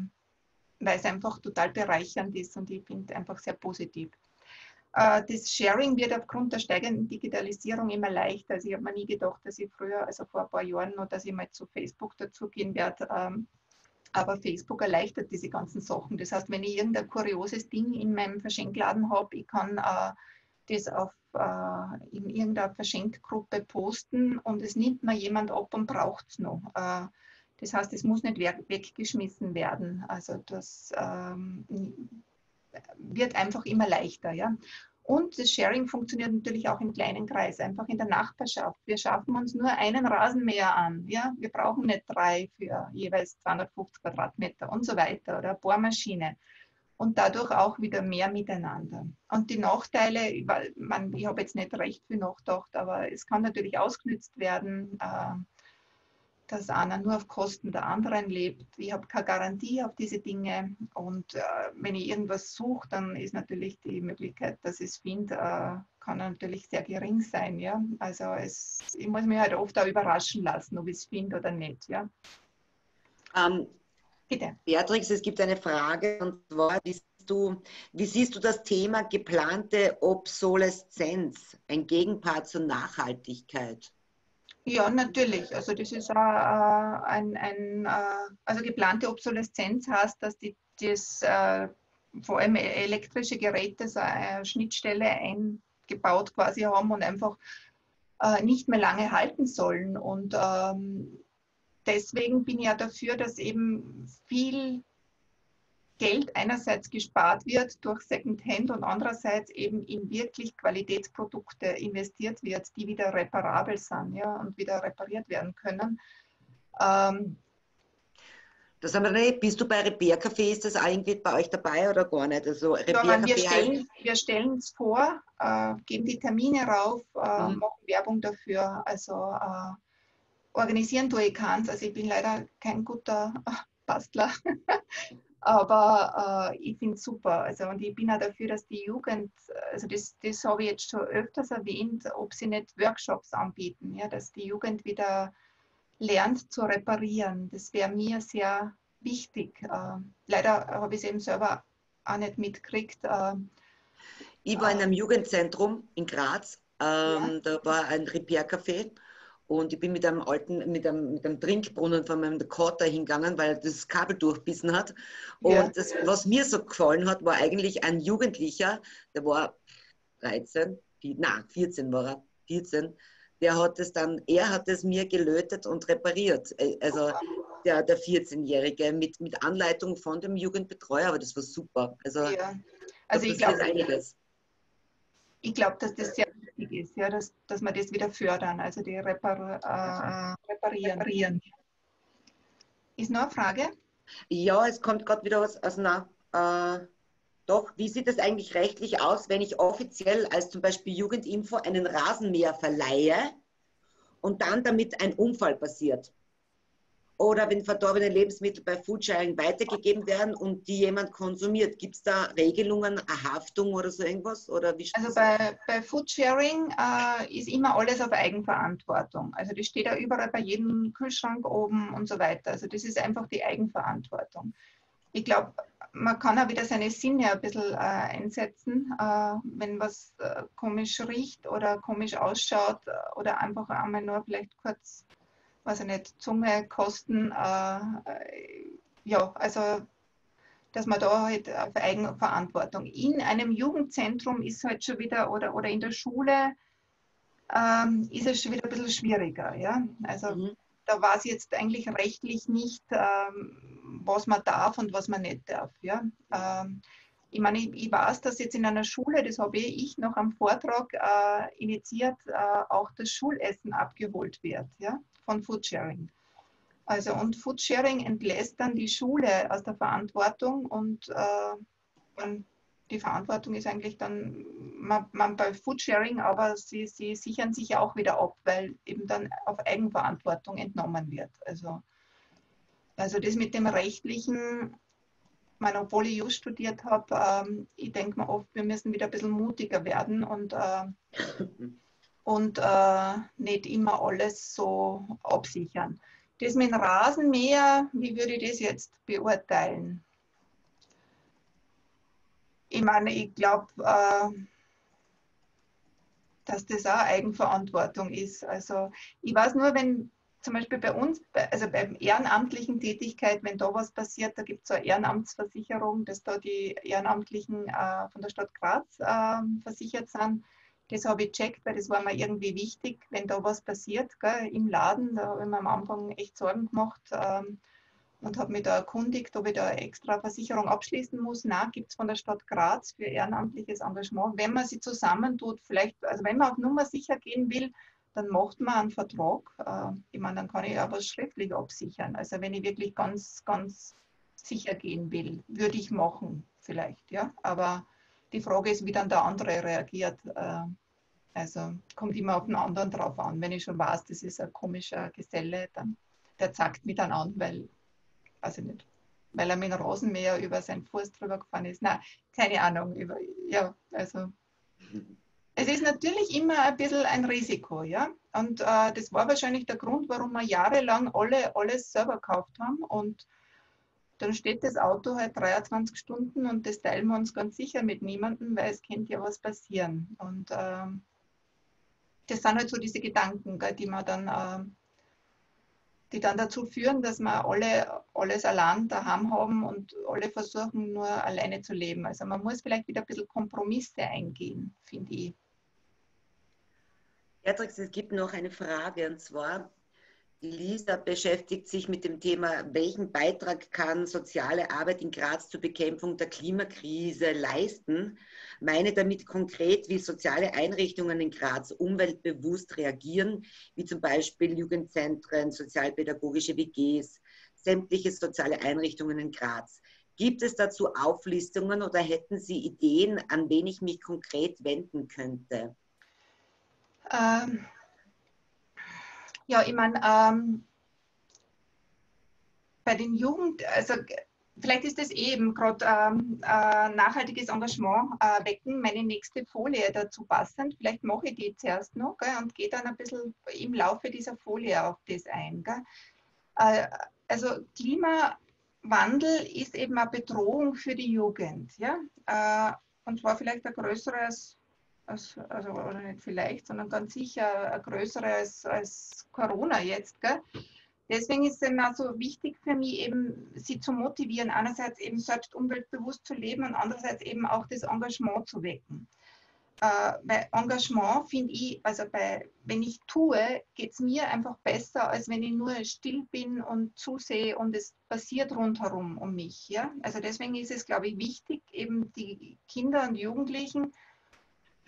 weil es einfach total bereichernd ist und ich bin einfach sehr positiv. Äh, das Sharing wird aufgrund der steigenden Digitalisierung immer leichter. Also ich habe mir nie gedacht, dass ich früher, also vor ein paar Jahren noch, dass ich mal zu Facebook dazugehen werde. Ähm, aber Facebook erleichtert diese ganzen Sachen. Das heißt, wenn ich irgendein kurioses Ding in meinem Verschenkladen habe, ich kann äh, das auf, äh, in irgendeiner Verschenkgruppe posten und es nimmt mir jemand ab und braucht es noch. Äh, das heißt, es muss nicht weggeschmissen werden. Also das ähm, wird einfach immer leichter. Ja? Und das Sharing funktioniert natürlich auch im kleinen Kreis, einfach in der Nachbarschaft. Wir schaffen uns nur einen Rasenmäher an. Ja? Wir brauchen nicht drei für jeweils zweihundertfünfzig Quadratmeter und so weiter oder eine Bohrmaschine. Und dadurch auch wieder mehr miteinander. Und die Nachteile, ich, ich habe jetzt nicht recht viel nachgedacht, aber es kann natürlich ausgenutzt werden, äh, dass einer nur auf Kosten der anderen lebt. Ich habe keine Garantie auf diese Dinge. Und äh, wenn ich irgendwas suche, dann ist natürlich die Möglichkeit, dass ich es finde, äh, kann natürlich sehr gering sein. Ja? Also es, ich muss mich halt oft auch überraschen lassen, ob ich es finde oder nicht. Ja? Um. Bitte. Beatrix, es gibt eine Frage und zwar, wie siehst du, wie siehst du das Thema geplante Obsoleszenz, ein Gegenpart zur Nachhaltigkeit? Ja, natürlich. Also das ist äh, ein, ein äh, also geplante Obsoleszenz heißt, dass die, das, äh, vor allem elektrische Geräte so eine Schnittstelle eingebaut quasi haben und einfach äh, nicht mehr lange halten sollen und ähm, deswegen bin ich ja dafür, dass eben viel Geld einerseits gespart wird durch Secondhand und andererseits eben in wirklich Qualitätsprodukte investiert wird, die wieder reparabel sind, ja, und wieder repariert werden können. Ähm, Das haben wir, bist du bei Repair Café, ist das irgendwie bei euch dabei oder gar nicht? Also Repair ja, wir, stellen, wir stellen es vor, äh, geben die Termine rauf, äh, mhm. machen Werbung dafür, also äh, organisieren tue ich keins, also ich bin leider kein guter Bastler, aber äh, ich finde es super. Also, und ich bin auch dafür, dass die Jugend, also das, das habe ich jetzt schon öfters erwähnt, ob sie nicht Workshops anbieten, ja, dass die Jugend wieder lernt zu reparieren. Das wäre mir sehr wichtig. Äh, leider habe ich es eben selber auch nicht mitgekriegt. Äh, ich war äh, in einem Jugendzentrum in Graz, ähm, ja. Da war ein Repair Café. Und ich bin mit einem alten, mit einem, mit einem Trinkbrunnen von meinem Kater hingegangen, weil er das Kabel durchbissen hat. Und ja. das, was mir so gefallen hat, war eigentlich ein Jugendlicher, der war dreizehn, nein, vierzehn war er, vierzehn, der hat es dann, er hat es mir gelötet und repariert. Also der, der vierzehn-Jährige mit, mit Anleitung von dem Jugendbetreuer, aber das war super. Also, ja. also ich glaube, einiges. Ich glaube, dass das sehr wichtig ist, ja, dass, dass wir das wieder fördern, also die Repar äh, reparieren. Ist noch eine Frage? Ja, es kommt gerade wieder aus, aus einer, äh, doch, wie sieht es eigentlich rechtlich aus, wenn ich offiziell als zum Beispiel Jugendinfo einen Rasenmäher verleihe und dann damit ein Unfall passiert? Oder wenn verdorbene Lebensmittel bei Foodsharing weitergegeben werden und die jemand konsumiert, gibt es da Regelungen, eine Haftung oder so irgendwas? Oder wie also bei, bei Foodsharing äh, ist immer alles auf Eigenverantwortung. Also das steht ja überall bei jedem Kühlschrank oben und so weiter. Also das ist einfach die Eigenverantwortung. Ich glaube, man kann auch wieder seine Sinne ein bisschen äh, einsetzen, äh, wenn was äh, komisch riecht oder komisch ausschaut oder einfach einmal nur vielleicht kurz... also nicht Zunge, Kosten, äh, ja, also dass man da halt auf Eigenverantwortung. In einem Jugendzentrum ist halt schon wieder, oder, oder in der Schule ähm, ist es schon wieder ein bisschen schwieriger, ja, also mhm. da war es jetzt eigentlich rechtlich nicht, ähm, was man darf und was man nicht darf, ja. Ähm, ich meine, ich, ich weiß, dass jetzt in einer Schule, das habe ich noch am Vortrag äh, initiiert, äh, auch das Schulessen abgeholt wird, ja. Von Foodsharing. Also und Foodsharing entlässt dann die Schule aus der Verantwortung und, äh, und die Verantwortung ist eigentlich dann man, man bei Foodsharing, aber sie, sie sichern sich auch wieder ab, weil eben dann auf Eigenverantwortung entnommen wird. Also, also das mit dem Rechtlichen, man, obwohl ich Jus studiert habe, äh, ich denke mir oft, wir müssen wieder ein bisschen mutiger werden und äh, und äh, nicht immer alles so absichern. Das mit dem Rasenmäher, wie würde ich das jetzt beurteilen? Ich meine, ich glaube, äh, dass das auch Eigenverantwortung ist. Also ich weiß nur, wenn zum Beispiel bei uns, also bei ehrenamtlichen Tätigkeit, wenn da was passiert, da gibt es eine Ehrenamtsversicherung, dass da die Ehrenamtlichen äh, von der Stadt Graz äh, versichert sind. Das habe ich gecheckt, weil das war mir irgendwie wichtig, wenn da was passiert, gell, im Laden. Da habe ich mir am Anfang echt Sorgen gemacht ähm, und habe mich da erkundigt, ob ich da eine extra Versicherung abschließen muss. Nein, gibt es von der Stadt Graz für ehrenamtliches Engagement. Wenn man sie zusammentut, vielleicht, also wenn man auf Nummer sicher gehen will, dann macht man einen Vertrag. Äh, ich meine, dann kann ich auch was schriftlich absichern. Also wenn ich wirklich ganz, ganz sicher gehen will, würde ich machen vielleicht, ja, aber... Die Frage ist, wie dann der andere reagiert. Also kommt immer auf den anderen drauf an. Wenn ich schon weiß, das ist ein komischer Geselle, dann, der zackt mich dann an, weil, weiß ich nicht, weil er mit dem Rasenmäher über seinen Fuß drüber gefahren ist. Nein, keine Ahnung. Über, ja, also, es ist natürlich immer ein bisschen ein Risiko. Ja? Und äh, das war wahrscheinlich der Grund, warum wir jahrelang alle alles selber gekauft haben und dann steht das Auto halt dreiundzwanzig Stunden und das teilen wir uns ganz sicher mit niemandem, weil es könnte ja was passieren. Und ähm, das sind halt so diese Gedanken, gell, die man dann, ähm, die dann dazu führen, dass wir alle alles allein daheim haben und alle versuchen, nur alleine zu leben. Also man muss vielleicht wieder ein bisschen Kompromisse eingehen, finde ich. Beatrix, es gibt noch eine Frage, und zwar... Lisa beschäftigt sich mit dem Thema, welchen Beitrag kann soziale Arbeit in Graz zur Bekämpfung der Klimakrise leisten? Meine damit konkret, wie soziale Einrichtungen in Graz umweltbewusst reagieren, wie zum Beispiel Jugendzentren, sozialpädagogische W Gs, sämtliche soziale Einrichtungen in Graz. Gibt es dazu Auflistungen oder hätten Sie Ideen, an wen ich mich konkret wenden könnte? Ähm. Ja, ich meine, ähm, bei den Jugend, also vielleicht ist das eben gerade ähm, äh, nachhaltiges Engagement äh, wecken, meine nächste Folie dazu passend. Vielleicht mache ich die zuerst noch, gell, und gehe dann ein bisschen im Laufe dieser Folie auf das ein. Gell. Äh, also Klimawandel ist eben eine Bedrohung für die Jugend. Ja? Äh, und zwar vielleicht ein größeres... Also, oder nicht vielleicht, sondern ganz sicher eine größere als, als Corona jetzt. Gell? Deswegen ist es immer so wichtig für mich, eben sie zu motivieren, einerseits eben selbst umweltbewusst zu leben und andererseits eben auch das Engagement zu wecken. Äh, weil Engagement finde ich, also bei, wenn ich tue, geht es mir einfach besser, als wenn ich nur still bin und zusehe und es passiert rundherum um mich. Ja? Also deswegen ist es, glaube ich, wichtig, eben die Kinder und Jugendlichen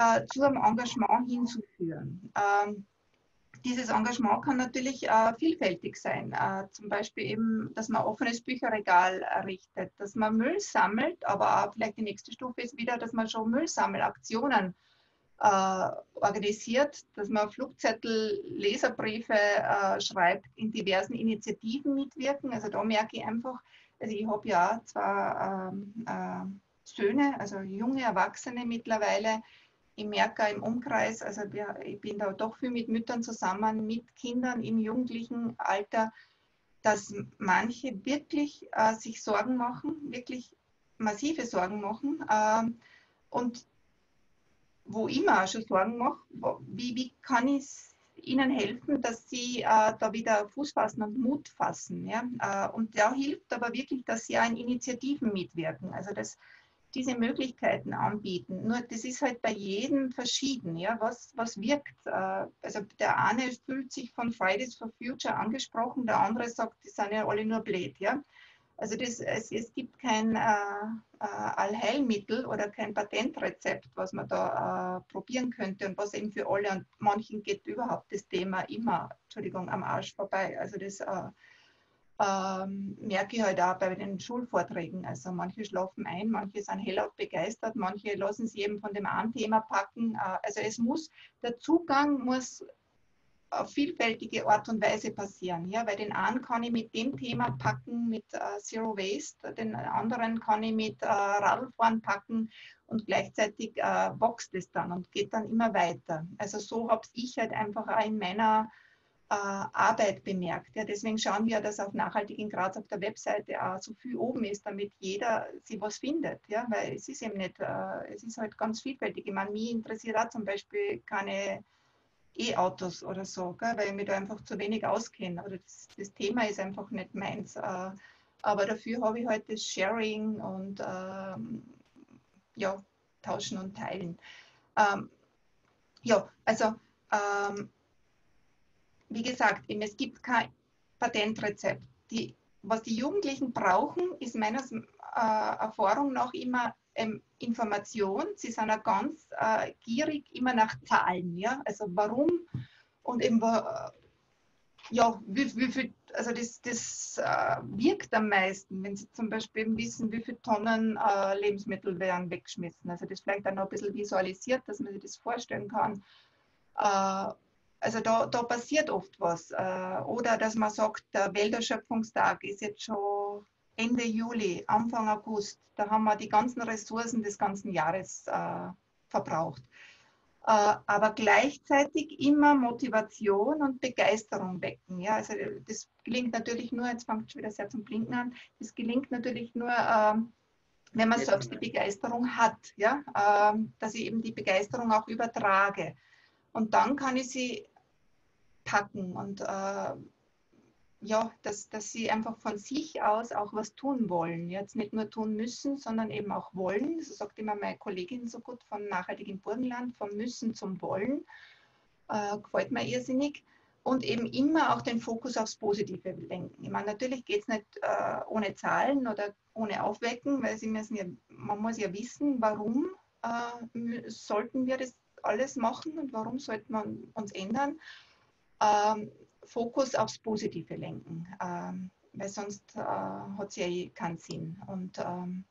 Äh, zu einem Engagement hinzuführen. Ähm, dieses Engagement kann natürlich äh, vielfältig sein. Äh, zum Beispiel eben, dass man ein offenes Bücherregal errichtet, dass man Müll sammelt, aber auch vielleicht die nächste Stufe ist wieder, dass man schon Müllsammelaktionen äh, organisiert, dass man Flugzettel, Leserbriefe äh, schreibt, in diversen Initiativen mitwirken. Also da merke ich einfach, also ich habe ja zwei ähm, äh, Söhne, also junge Erwachsene mittlerweile, ich merke im Umkreis, also ich bin da doch viel mit Müttern zusammen, mit Kindern im jugendlichen Alter, dass manche wirklich äh, sich Sorgen machen, wirklich massive Sorgen machen. Äh, und wo ich mir auch schon Sorgen mache, wo, wie, wie kann ich ihnen helfen, dass sie äh, da wieder Fuß fassen und Mut fassen. Ja? Äh, und da hilft aber wirklich, dass sie auch in Initiativen mitwirken. Also das diese Möglichkeiten anbieten. Nur das ist halt bei jedem verschieden, ja, was, was wirkt. Also der eine fühlt sich von Fridays for Future angesprochen, der andere sagt, die sind ja alle nur blöd. Ja. Also das, es, es gibt kein äh, Allheilmittel oder kein Patentrezept, was man da äh, probieren könnte und was eben für alle, und manchen geht überhaupt das Thema immer, Entschuldigung, am Arsch vorbei. Also das äh, Ähm, merke ich halt auch bei den Schulvorträgen. Also manche schlafen ein, manche sind hellauf begeistert, manche lassen sich eben von dem einen Thema packen. Äh, also es muss, der Zugang muss auf vielfältige Art und Weise passieren. Ja, bei den einen kann ich mit dem Thema packen, mit äh, Zero Waste, den anderen kann ich mit äh, Radlfahren packen und gleichzeitig äh, wächst es dann und geht dann immer weiter. Also so habe ich halt einfach auch in meiner äh, Arbeit bemerkt. Ja, deswegen schauen wir, dass auf Nachhaltig in Graz auf der Webseite auch so viel oben ist, damit jeder sich was findet. Ja, weil es ist eben nicht, äh, es ist halt ganz vielfältig. Ich meine, mich interessiert auch zum Beispiel keine E-Autos oder so, gell, weil ich mich da einfach zu wenig auskenne. Oder das, das Thema ist einfach nicht meins. Äh, aber dafür habe ich halt das Sharing und ähm, ja, Tauschen und Teilen. Ähm, ja, also ähm, wie gesagt, eben, es gibt kein Patentrezept. Die, was die Jugendlichen brauchen, ist meiner äh, Erfahrung nach immer Ähm, Information. Sie sind auch ganz äh, gierig immer nach Zahlen, ja, also warum und eben, äh, ja, wie, wie viel, also das, das äh, wirkt am meisten, wenn Sie zum Beispiel eben wissen, wie viele Tonnen äh, Lebensmittel werden weggeschmissen, also das vielleicht auch noch ein bisschen visualisiert, dass man sich das vorstellen kann. Äh, also da, da passiert oft was, äh, oder dass man sagt, der Wälderschöpfungstag ist jetzt schon Ende Juli, Anfang August, da haben wir die ganzen Ressourcen des ganzen Jahres äh, verbraucht. Äh, aber gleichzeitig immer Motivation und Begeisterung wecken. Ja? Also das gelingt natürlich nur, jetzt fängt es wieder sehr zum Blinken an, das gelingt natürlich nur, äh, wenn man selbst die Begeisterung hat, ja? Äh, dass ich eben die Begeisterung auch übertrage. Und dann kann ich sie packen und äh, ja, dass, dass sie einfach von sich aus auch was tun wollen. Jetzt nicht nur tun müssen, sondern eben auch wollen. So sagt immer meine Kollegin so gut von Nachhaltig im Burgenland, vom Müssen zum Wollen. Äh, gefällt mir irrsinnig. Und eben immer auch den Fokus aufs Positive lenken. Ich meine, natürlich geht es nicht äh, ohne Zahlen oder ohne Aufwecken, weil sie müssen ja, man muss ja wissen, warum äh, sollten wir das alles machen und warum sollte man uns ändern. Ähm, Fokus aufs Positive lenken, ähm, weil sonst äh, hat es ja keinen Sinn. Und, ähm,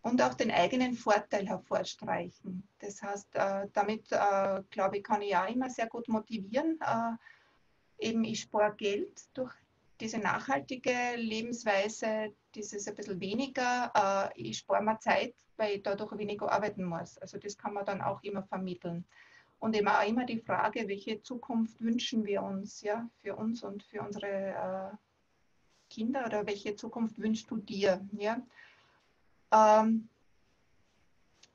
und auch den eigenen Vorteil hervorstreichen. Das heißt, äh, damit, äh, glaube ich, kann ich auch immer sehr gut motivieren. Äh, eben, ich spare Geld durch diese nachhaltige Lebensweise, dieses ein bisschen weniger. Äh, ich spare mir Zeit, weil ich dadurch weniger arbeiten muss. Also das kann man dann auch immer vermitteln. Und eben auch immer die Frage, welche Zukunft wünschen wir uns, ja, für uns und für unsere äh, Kinder, oder welche Zukunft wünschst du dir? Ja? Ähm,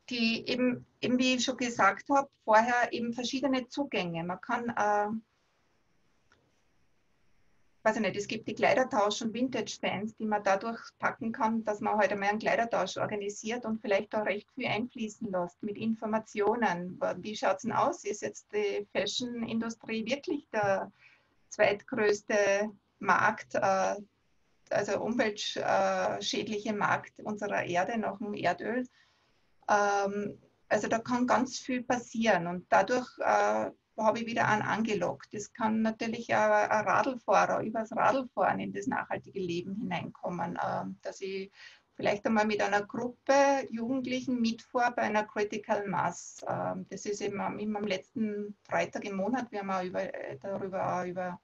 die eben, eben, wie ich schon gesagt habe, vorher eben verschiedene Zugänge. Man kann, äh, weiß ich nicht, es gibt die Kleidertausch- und Vintage-Fans, die man dadurch packen kann, dass man heute mal einen Kleidertausch organisiert und vielleicht auch recht viel einfließen lässt mit Informationen. Wie schaut es denn aus? Ist jetzt die Fashion-Industrie wirklich der zweitgrößte Markt, also umweltschädliche Markt unserer Erde nach dem Erdöl? Also da kann ganz viel passieren und dadurch habe ich wieder einen angelockt. Das kann natürlich ein Radlfahrer übers Radlfahren in das nachhaltige Leben hineinkommen. Dass ich vielleicht einmal mit einer Gruppe Jugendlichen mitfahre bei einer Critical Mass. Das ist eben am letzten Freitag im Monat. Wir haben auch über, darüber auch über,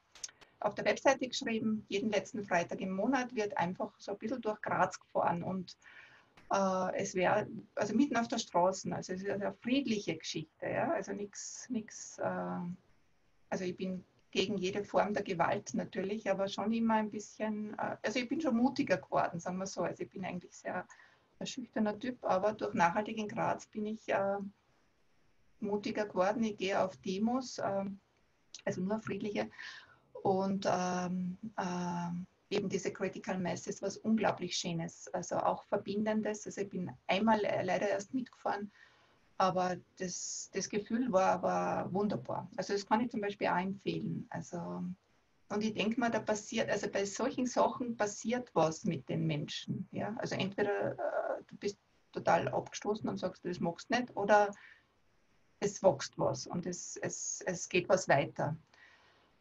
auf der Webseite geschrieben. Jeden letzten Freitag im Monat wird einfach so ein bisschen durch Graz gefahren. Und Uh, es wäre, also mitten auf der Straße, also es ist eine friedliche Geschichte, ja? Also nichts, nichts, uh, also ich bin gegen jede Form der Gewalt natürlich, aber schon immer ein bisschen, uh, also ich bin schon mutiger geworden, sagen wir so, also ich bin eigentlich sehr ein schüchterner Typ, aber durch Nachhaltig in Graz bin ich uh, mutiger geworden, ich gehe auf Demos, uh, also nur friedliche und uh, uh, eben diese Critical Mass ist was unglaublich Schönes, also auch Verbindendes. Also ich bin einmal leider erst mitgefahren, aber das, das Gefühl war, war wunderbar. Also das kann ich zum Beispiel auch empfehlen. Also, und ich denke mal, da passiert, also bei solchen Sachen passiert was mit den Menschen. Ja? Also entweder äh, du bist total abgestoßen und sagst, das magst du nicht, oder es wächst was und es, es, es geht was weiter.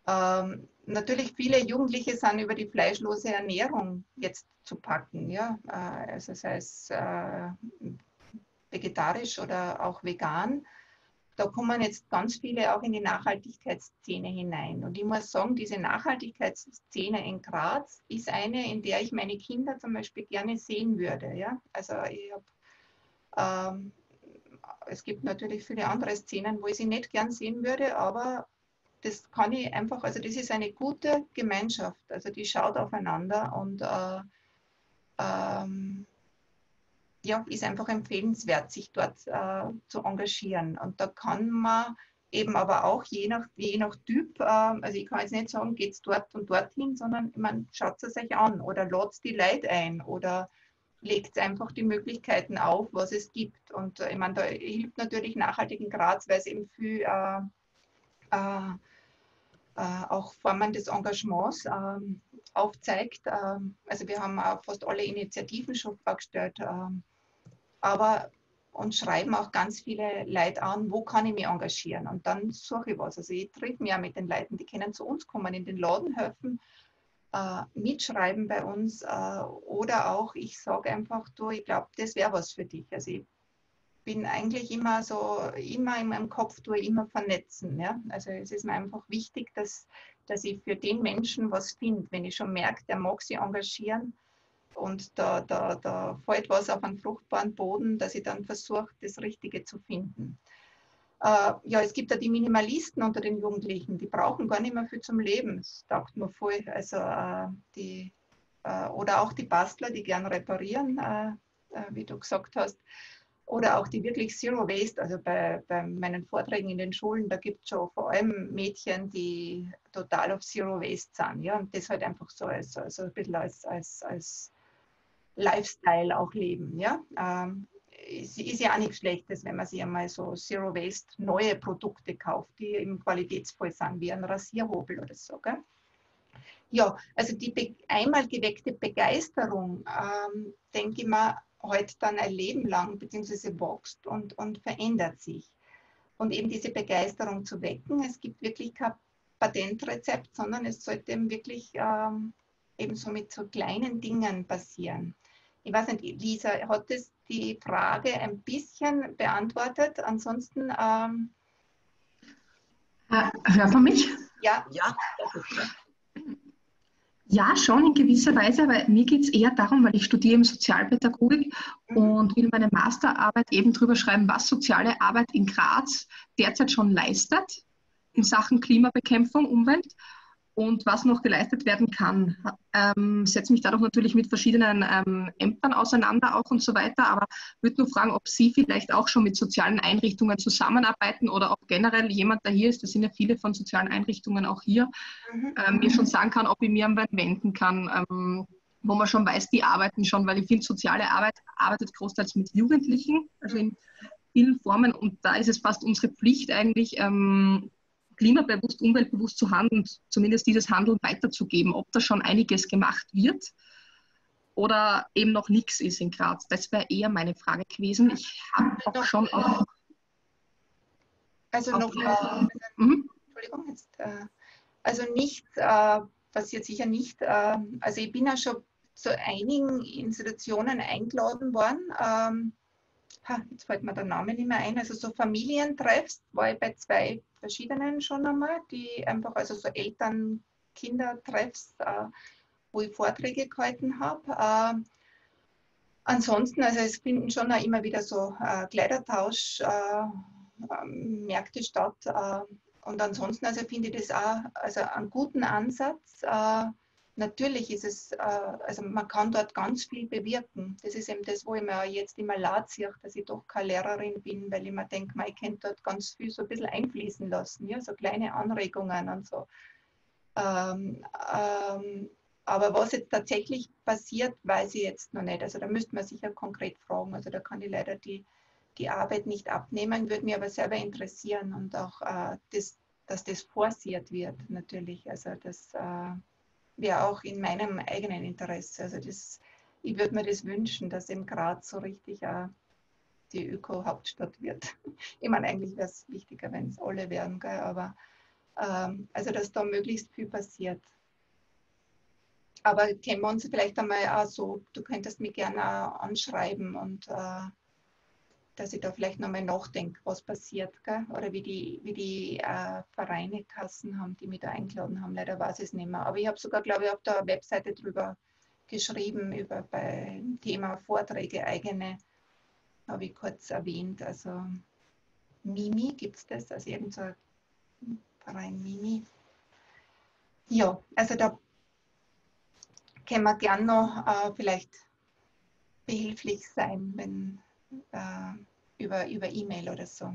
Ähm, natürlich viele Jugendliche sind über die fleischlose Ernährung jetzt zu packen, ja? äh, also sei es äh, vegetarisch oder auch vegan. Da kommen jetzt ganz viele auch in die Nachhaltigkeitsszene hinein. Und ich muss sagen, diese Nachhaltigkeitsszene in Graz ist eine, in der ich meine Kinder zum Beispiel gerne sehen würde. Ja? Also ich hab, ähm, es gibt natürlich viele andere Szenen, wo ich sie nicht gern sehen würde, aber das kann ich einfach, also das ist eine gute Gemeinschaft, also die schaut aufeinander und äh, ähm, ja, ist einfach empfehlenswert, sich dort äh, zu engagieren. Und da kann man eben aber auch je nach, je nach Typ, äh, also ich kann jetzt nicht sagen, geht's dort und dorthin, sondern man schaut es euch an oder lädt die Leute ein oder legt einfach die Möglichkeiten auf, was es gibt. Und äh, ich meine, da hilft natürlich Nachhaltig in Graz, weil es eben viel äh, äh, Äh, auch Formen des Engagements ähm, aufzeigt. Ähm, also wir haben auch fast alle Initiativen schon vorgestellt, ähm, aber und schreiben auch ganz viele Leute an, wo kann ich mich engagieren? Und dann suche ich was. Also ich treffe mich ja mit den Leuten, die können zu uns kommen, in den Laden helfen, äh, mitschreiben bei uns äh, oder auch ich sage einfach, du, ich glaube, das wäre was für dich. Also ich bin eigentlich immer so, immer in meinem Kopf tue ich immer vernetzen. Ja? Also es ist mir einfach wichtig, dass, dass ich für den Menschen was finde. Wenn ich schon merke, der mag sich engagieren und da, da, da fällt was auf einen fruchtbaren Boden, dass ich dann versuche, das Richtige zu finden. Äh, ja, es gibt ja die Minimalisten unter den Jugendlichen, die brauchen gar nicht mehr viel zum Leben. Das taugt mir voll. Also, äh, die, äh, oder auch die Bastler, die gern reparieren, äh, äh, wie du gesagt hast. Oder auch die wirklich Zero Waste, also bei, bei meinen Vorträgen in den Schulen, da gibt es schon vor allem Mädchen, die total auf Zero Waste sind. Ja? Und das halt einfach so, als, so ein bisschen als, als, als Lifestyle auch leben. Ja? Ähm, ist, ist ja auch nichts Schlechtes, wenn man sich einmal so Zero Waste neue Produkte kauft, die im Qualitätsfall sind, wie ein Rasierhobel oder so. Gell? Ja, also die einmal geweckte Begeisterung, ähm, denke ich mal, heute dann ein Leben lang, beziehungsweise wächst und, und verändert sich. Und eben diese Begeisterung zu wecken, es gibt wirklich kein Patentrezept, sondern es sollte eben wirklich ähm, eben so mit so kleinen Dingen passieren. Ich weiß nicht, Lisa, hat das die Frage ein bisschen beantwortet? Ansonsten... Ähm, äh, hört man mich? Ja. Ja, das ist klar. Ja, schon in gewisser Weise, aber mir geht es eher darum, weil ich studiere im Sozialpädagogik mhm. und will meine Masterarbeit eben drüber schreiben, was soziale Arbeit in Graz derzeit schon leistet in Sachen Klimabekämpfung, Umwelt und was noch geleistet werden kann. Ähm, setze mich dadurch natürlich mit verschiedenen ähm, Ämtern auseinander auch und so weiter, aber würde nur fragen, ob Sie vielleicht auch schon mit sozialen Einrichtungen zusammenarbeiten oder ob generell jemand, der hier ist, das sind ja viele von sozialen Einrichtungen auch hier, mhm. ähm, mir schon sagen kann, ob ich mir an wen wenden kann, ähm, wo man schon weiß, die arbeiten schon, weil ich finde, soziale Arbeit arbeitet großteils mit Jugendlichen, also in vielen Formen und da ist es fast unsere Pflicht eigentlich, ähm, klimabewusst, umweltbewusst zu handeln, zumindest dieses Handeln weiterzugeben, ob da schon einiges gemacht wird oder eben noch nichts ist in Graz. Das wäre eher meine Frage gewesen. Ich habe auch noch, schon auch... Also auf noch... Äh, mhm. Entschuldigung, jetzt... Äh, also nichts äh, passiert sicher nicht. Äh, also ich bin ja schon zu einigen Institutionen eingeladen worden, ähm, Ha, jetzt fällt mir der Name nicht mehr ein, also so Familientreffs war ich bei zwei verschiedenen schon einmal, die einfach, also so Eltern-Kinder-Treffs, äh, wo ich Vorträge gehalten habe. Äh, ansonsten, also es finden schon auch immer wieder so äh, Kleidertausch, äh, Märkte statt äh, und ansonsten, also finde ich das auch also einen guten Ansatz. Äh, Natürlich ist es, also man kann dort ganz viel bewirken. Das ist eben das, wo ich mir jetzt immer leid sehe, dass ich doch keine Lehrerin bin, weil ich mir denke, man könnte dort ganz viel so ein bisschen einfließen lassen, ja, so kleine Anregungen und so. Ähm, ähm, aber was jetzt tatsächlich passiert, weiß ich jetzt noch nicht. Also da müsste man sicher konkret fragen. Also da kann ich leider die, die Arbeit nicht abnehmen, würde mich aber selber interessieren und auch, äh, das, dass das forciert wird natürlich. Also das... Äh, wäre auch in meinem eigenen Interesse. Also das, ich würde mir das wünschen, dass in Graz so richtig auch die Öko-Hauptstadt wird. Ich meine, eigentlich wäre es wichtiger, wenn es alle wären, gell? Aber ähm, also dass da möglichst viel passiert. Aber können wir uns vielleicht einmal auch so, du könntest mich gerne auch anschreiben und äh, dass ich da vielleicht nochmal nachdenke, was passiert, gell? Oder wie die, wie die äh, Vereine Kassen haben, die mich da eingeladen haben. Leider weiß ich es nicht mehr. Aber ich habe sogar, glaube ich, auf der Webseite drüber geschrieben, über beim Thema Vorträge eigene, habe ich kurz erwähnt. Also Mimi gibt es das, also irgendein Verein Mimi. Ja, also da können wir gern noch äh, vielleicht behilflich sein, wenn äh, über, über E-Mail oder so.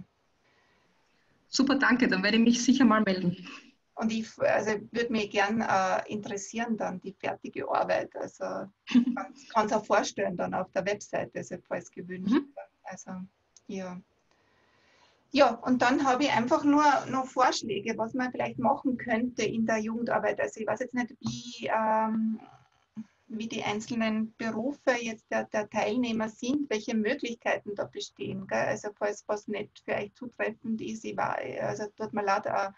Super, danke, dann werde ich mich sicher mal melden. Und ich also würde mich gern äh, interessieren dann, die fertige Arbeit. Also man kann es auch vorstellen dann auf der Webseite, also falls gewünscht. Mhm. Also ja. Ja, und dann habe ich einfach nur noch Vorschläge, was man vielleicht machen könnte in der Jugendarbeit. Also ich weiß jetzt nicht, wie, ähm, wie die einzelnen Berufe jetzt der, der Teilnehmer sind, welche Möglichkeiten da bestehen. Gell? Also falls was nicht für euch zutreffend ist, ich war, also tut mir leid, auch,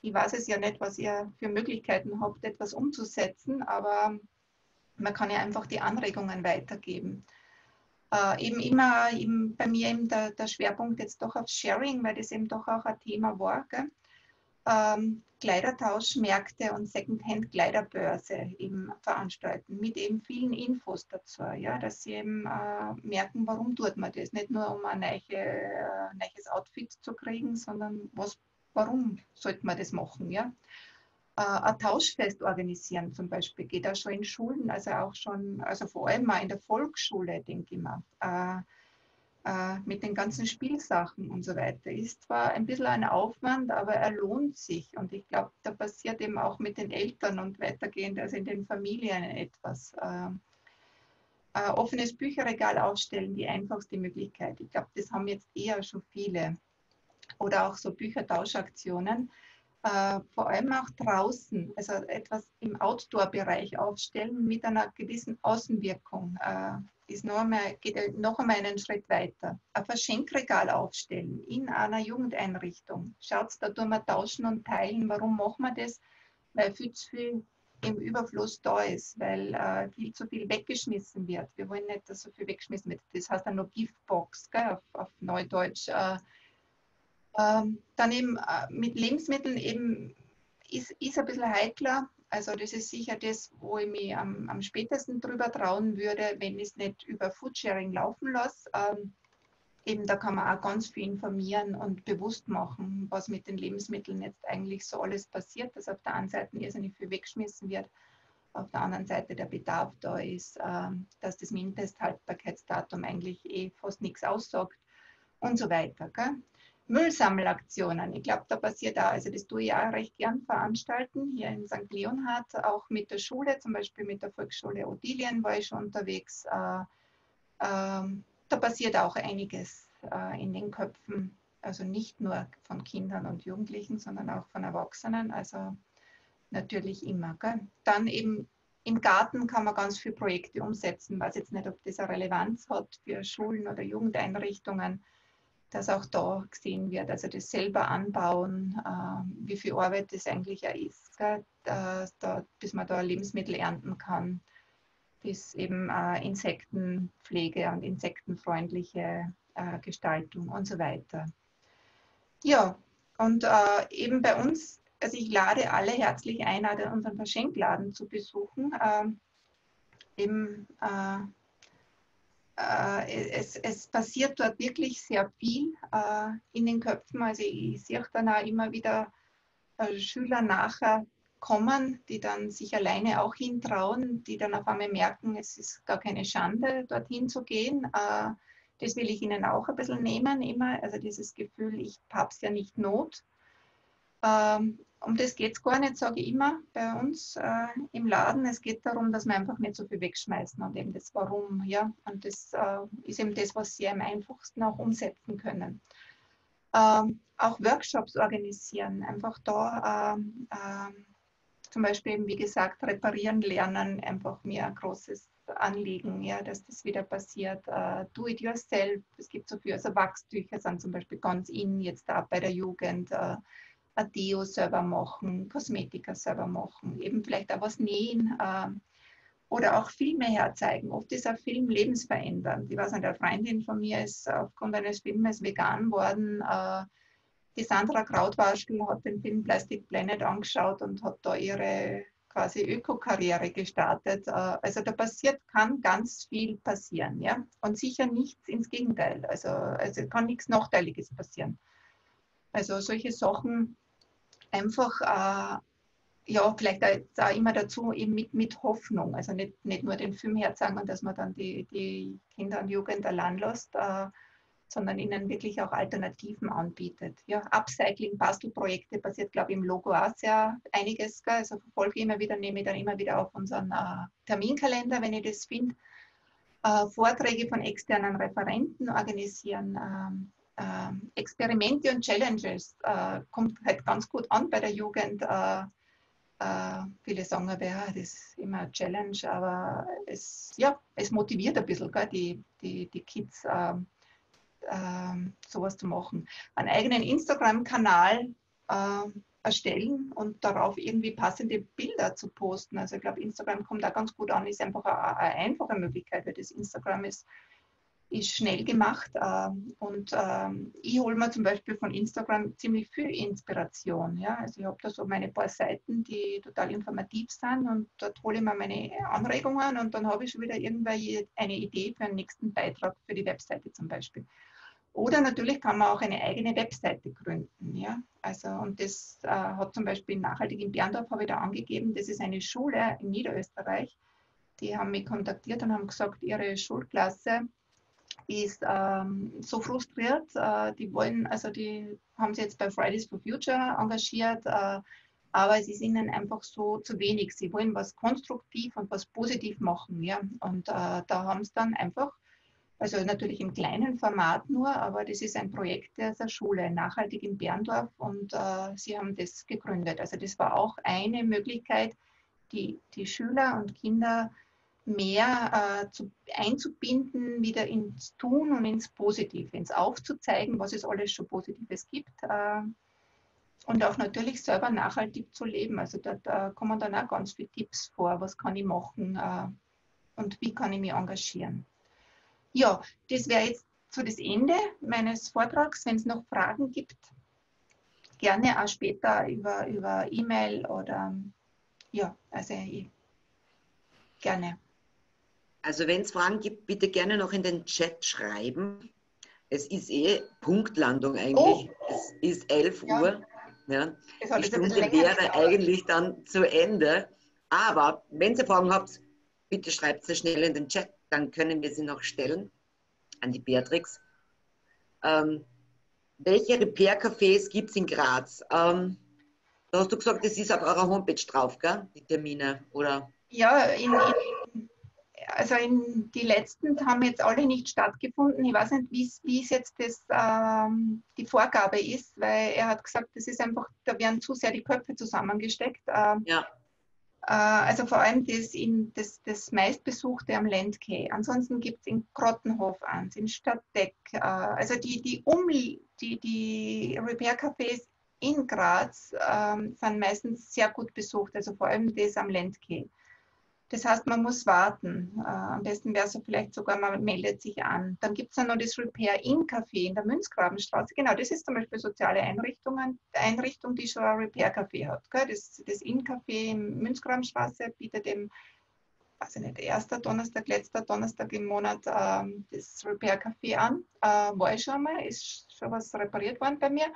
ich weiß es ja nicht, was ihr für Möglichkeiten habt, etwas umzusetzen, aber man kann ja einfach die Anregungen weitergeben. Äh, eben immer eben bei mir eben der, der Schwerpunkt jetzt doch auf Sharing, weil das eben doch auch ein Thema war. Ähm, Kleidertauschmärkte und Secondhand-Kleiderbörse eben veranstalten, mit eben vielen Infos dazu, ja, dass sie eben äh, merken, warum tut man das. Nicht nur, um ein neues, äh, neues Outfit zu kriegen, sondern was, warum sollte man das machen. Ja? Äh, ein Tauschfest organisieren zum Beispiel, geht auch schon in Schulen, also auch schon, also vor allem auch in der Volksschule, denke ich mal, äh, äh, mit den ganzen Spielsachen und so weiter. Ist zwar ein bisschen ein Aufwand, aber er lohnt sich. Und ich glaube, da passiert eben auch mit den Eltern und weitergehend, also in den Familien etwas. Äh, äh, offenes Bücherregal aufstellen, die einfachste Möglichkeit. Ich glaube, das haben jetzt eher schon viele. Oder auch so Büchertauschaktionen. Äh, vor allem auch draußen, also etwas im Outdoor-Bereich aufstellen mit einer gewissen Außenwirkung, äh, ist noch einmal, geht noch einmal einen Schritt weiter. Ein Verschenkregal aufstellen in einer Jugendeinrichtung. Schaut, da tun wir tauschen und teilen. Warum machen wir das? Weil viel zu viel im Überfluss da ist, weil äh, viel zu viel weggeschmissen wird. Wir wollen nicht, dass so viel weggeschmissen wird. Das heißt dann nur Giftbox, gell, auf, auf Neudeutsch. Äh, Ähm, dann eben äh, mit Lebensmitteln eben ist, ist ein bisschen heikler. Also das ist sicher das, wo ich mich am, am spätesten drüber trauen würde, wenn ich es nicht über Foodsharing laufen lasse. Ähm, eben da kann man auch ganz viel informieren und bewusst machen, was mit den Lebensmitteln jetzt eigentlich so alles passiert, dass auf der einen Seite irrsinnig viel weggeschmissen wird, auf der anderen Seite der Bedarf da ist, äh, dass das Mindesthaltbarkeitsdatum eigentlich eh fast nichts aussagt und so weiter. Gell? Müllsammelaktionen. Ich glaube, da passiert auch, also das tue ich auch recht gern veranstalten, hier in Sankt Leonhard, auch mit der Schule, zum Beispiel mit der Volksschule Odilien war ich schon unterwegs. Äh, äh, da passiert auch einiges äh, in den Köpfen, also nicht nur von Kindern und Jugendlichen, sondern auch von Erwachsenen, also natürlich immer. Gell? Dann eben im Garten kann man ganz viele Projekte umsetzen, weiß jetzt nicht, ob das eine Relevanz hat für Schulen oder Jugendeinrichtungen, dass auch da gesehen wird, also das selber anbauen, äh, wie viel Arbeit das eigentlich auch ist, gell? Da, da, bis man da Lebensmittel ernten kann, bis eben äh, Insektenpflege und insektenfreundliche äh, Gestaltung und so weiter. Ja, und äh, eben bei uns, also ich lade alle herzlich ein, unseren Verschenkladen zu besuchen, äh, eben äh, Es, es passiert dort wirklich sehr viel äh, in den Köpfen. Also ich sehe dann auch immer wieder äh, Schüler nachher kommen, die dann sich alleine auch hintrauen, die dann auf einmal merken, es ist gar keine Schande, dorthin zu gehen. Äh, das will ich ihnen auch ein bisschen nehmen immer. Also dieses Gefühl, ich hab's ja nicht not. Ähm, um das geht es gar nicht, sage ich immer bei uns äh, im Laden. Es geht darum, dass wir einfach nicht so viel wegschmeißen und eben das Warum. Ja? Und das äh, ist eben das, was sie am einfachsten auch umsetzen können. Ähm, auch Workshops organisieren, einfach da äh, äh, zum Beispiel, eben, wie gesagt, reparieren lernen, einfach mir ein großes Anliegen, ja, dass das wieder passiert. Äh, do it yourself, es gibt so viel, also Wachstücher sind zum Beispiel ganz in, jetzt da bei der Jugend. Äh, ein Deo selber machen, Kosmetika selber machen, eben vielleicht auch was nähen äh, Oder auch Filme herzeigen. Oft ist ein Film lebensverändernd. Ich weiß nicht, eine Freundin von mir ist aufgrund eines Filmes vegan worden. Die Sandra Krautwaschel hat den Film Plastic Planet angeschaut und hat da ihre quasi Öko-Karriere gestartet. Also da passiert, kann ganz viel passieren. Ja? Und sicher nichts ins Gegenteil. Also, also kann nichts Nachteiliges passieren. Also solche Sachen einfach... Äh, ja, vielleicht auch immer dazu eben mit, mit Hoffnung, also nicht, nicht nur den Film herzeigen und dass man dann die, die Kinder und Jugend allein lässt, äh, sondern ihnen wirklich auch Alternativen anbietet. Ja, Upcycling, Bastelprojekte passiert, glaube ich, im Logo auch sehr einiges. Gell? Also verfolge ich immer wieder, nehme ich dann immer wieder auf unseren äh, Terminkalender, wenn ich das finde. Äh, Vorträge von externen Referenten organisieren. Ähm, äh, Experimente und Challenges äh, kommt halt ganz gut an bei der Jugend. Äh, Uh, viele sagen, ja, das ist immer eine Challenge, aber es, ja, es motiviert ein bisschen, gell, die, die, die Kids, uh, uh, sowas zu machen. Einen eigenen Instagram-Kanal uh, erstellen und darauf irgendwie passende Bilder zu posten. Also ich glaube, Instagram kommt da ganz gut an, ist einfach eine, eine einfache Möglichkeit, weil das Instagram ist, ist schnell gemacht. Uh, und uh, ich hole mir zum Beispiel von Instagram ziemlich viel Inspiration. Ja? Also ich habe da so meine paar Seiten, die total informativ sind, und dort hole ich mir meine Anregungen und dann habe ich schon wieder irgendwelche eine Idee für einen nächsten Beitrag für die Webseite zum Beispiel. Oder natürlich kann man auch eine eigene Webseite gründen. Ja? Also, und das uh, hat zum Beispiel Nachhaltig in Berndorf, habe ich da angegeben, das ist eine Schule in Niederösterreich. Die haben mich kontaktiert und haben gesagt, ihre Schulklasse ist ähm, so frustriert, äh, die wollen, also die haben sie jetzt bei Fridays for Future engagiert, äh, aber es ist ihnen einfach so zu wenig. Sie wollen was konstruktiv und was positiv machen, ja. Und äh, da haben sie dann einfach, also natürlich im kleinen Format nur, aber das ist ein Projekt der Schule, Nachhaltig in Berndorf, und äh, sie haben das gegründet. Also das war auch eine Möglichkeit, die, die Schüler und Kinder mehr äh, zu, einzubinden, wieder ins Tun und ins Positive, ins Aufzuzeigen, was es alles schon Positives gibt, äh, und auch natürlich selber nachhaltig zu leben. Also da, da kommen dann auch ganz viele Tipps vor, was kann ich machen äh, und wie kann ich mich engagieren. Ja, das wäre jetzt so das Ende meines Vortrags. Wenn es noch Fragen gibt, gerne auch später über, über E-Mail oder ja, also ich, gerne. Also wenn es Fragen gibt, bitte gerne noch in den Chat schreiben. Es ist eh Punktlandung eigentlich. Oh. Es ist elf Uhr. Ja. Ja. Die Stunde wäre eigentlich dann zu Ende. Aber wenn ihr Fragen habt, bitte schreibt sie schnell in den Chat. Dann können wir sie noch stellen an die Beatrix. Ähm, welche Repair-Cafés gibt es in Graz? Ähm, da hast du gesagt, das ist auf eurer Homepage drauf, gell? Die Termine, oder? Ja, in, in, also in die letzten haben jetzt alle nicht stattgefunden. Ich weiß nicht, wie es jetzt das, ähm, die Vorgabe ist, weil er hat gesagt, das ist einfach, da werden zu sehr die Köpfe zusammengesteckt. Ähm, ja. äh, also vor allem das, in, das, das meistbesuchte am Landkai. Ansonsten gibt es in Grottenhof eins, in Stadtdeck. Äh, also die, die, um, die, die Repair-Cafés in Graz ähm, sind meistens sehr gut besucht, also vor allem das am Landkai. Das heißt, man muss warten. Äh, am besten wäre es so vielleicht sogar, man meldet sich an. Dann gibt es dann noch das Repair-in-Café in der Münzgrabenstraße. Genau, das ist zum Beispiel soziale Einrichtungen, Einrichtung, die schon ein Repair-Café hat. Gell? Das, das In-Café in Münzgrabenstraße bietet eben, weiß ich nicht, erster Donnerstag, letzter Donnerstag im Monat äh, das Repair-Café an. Äh, war ich schon mal, ist schon was repariert worden bei mir.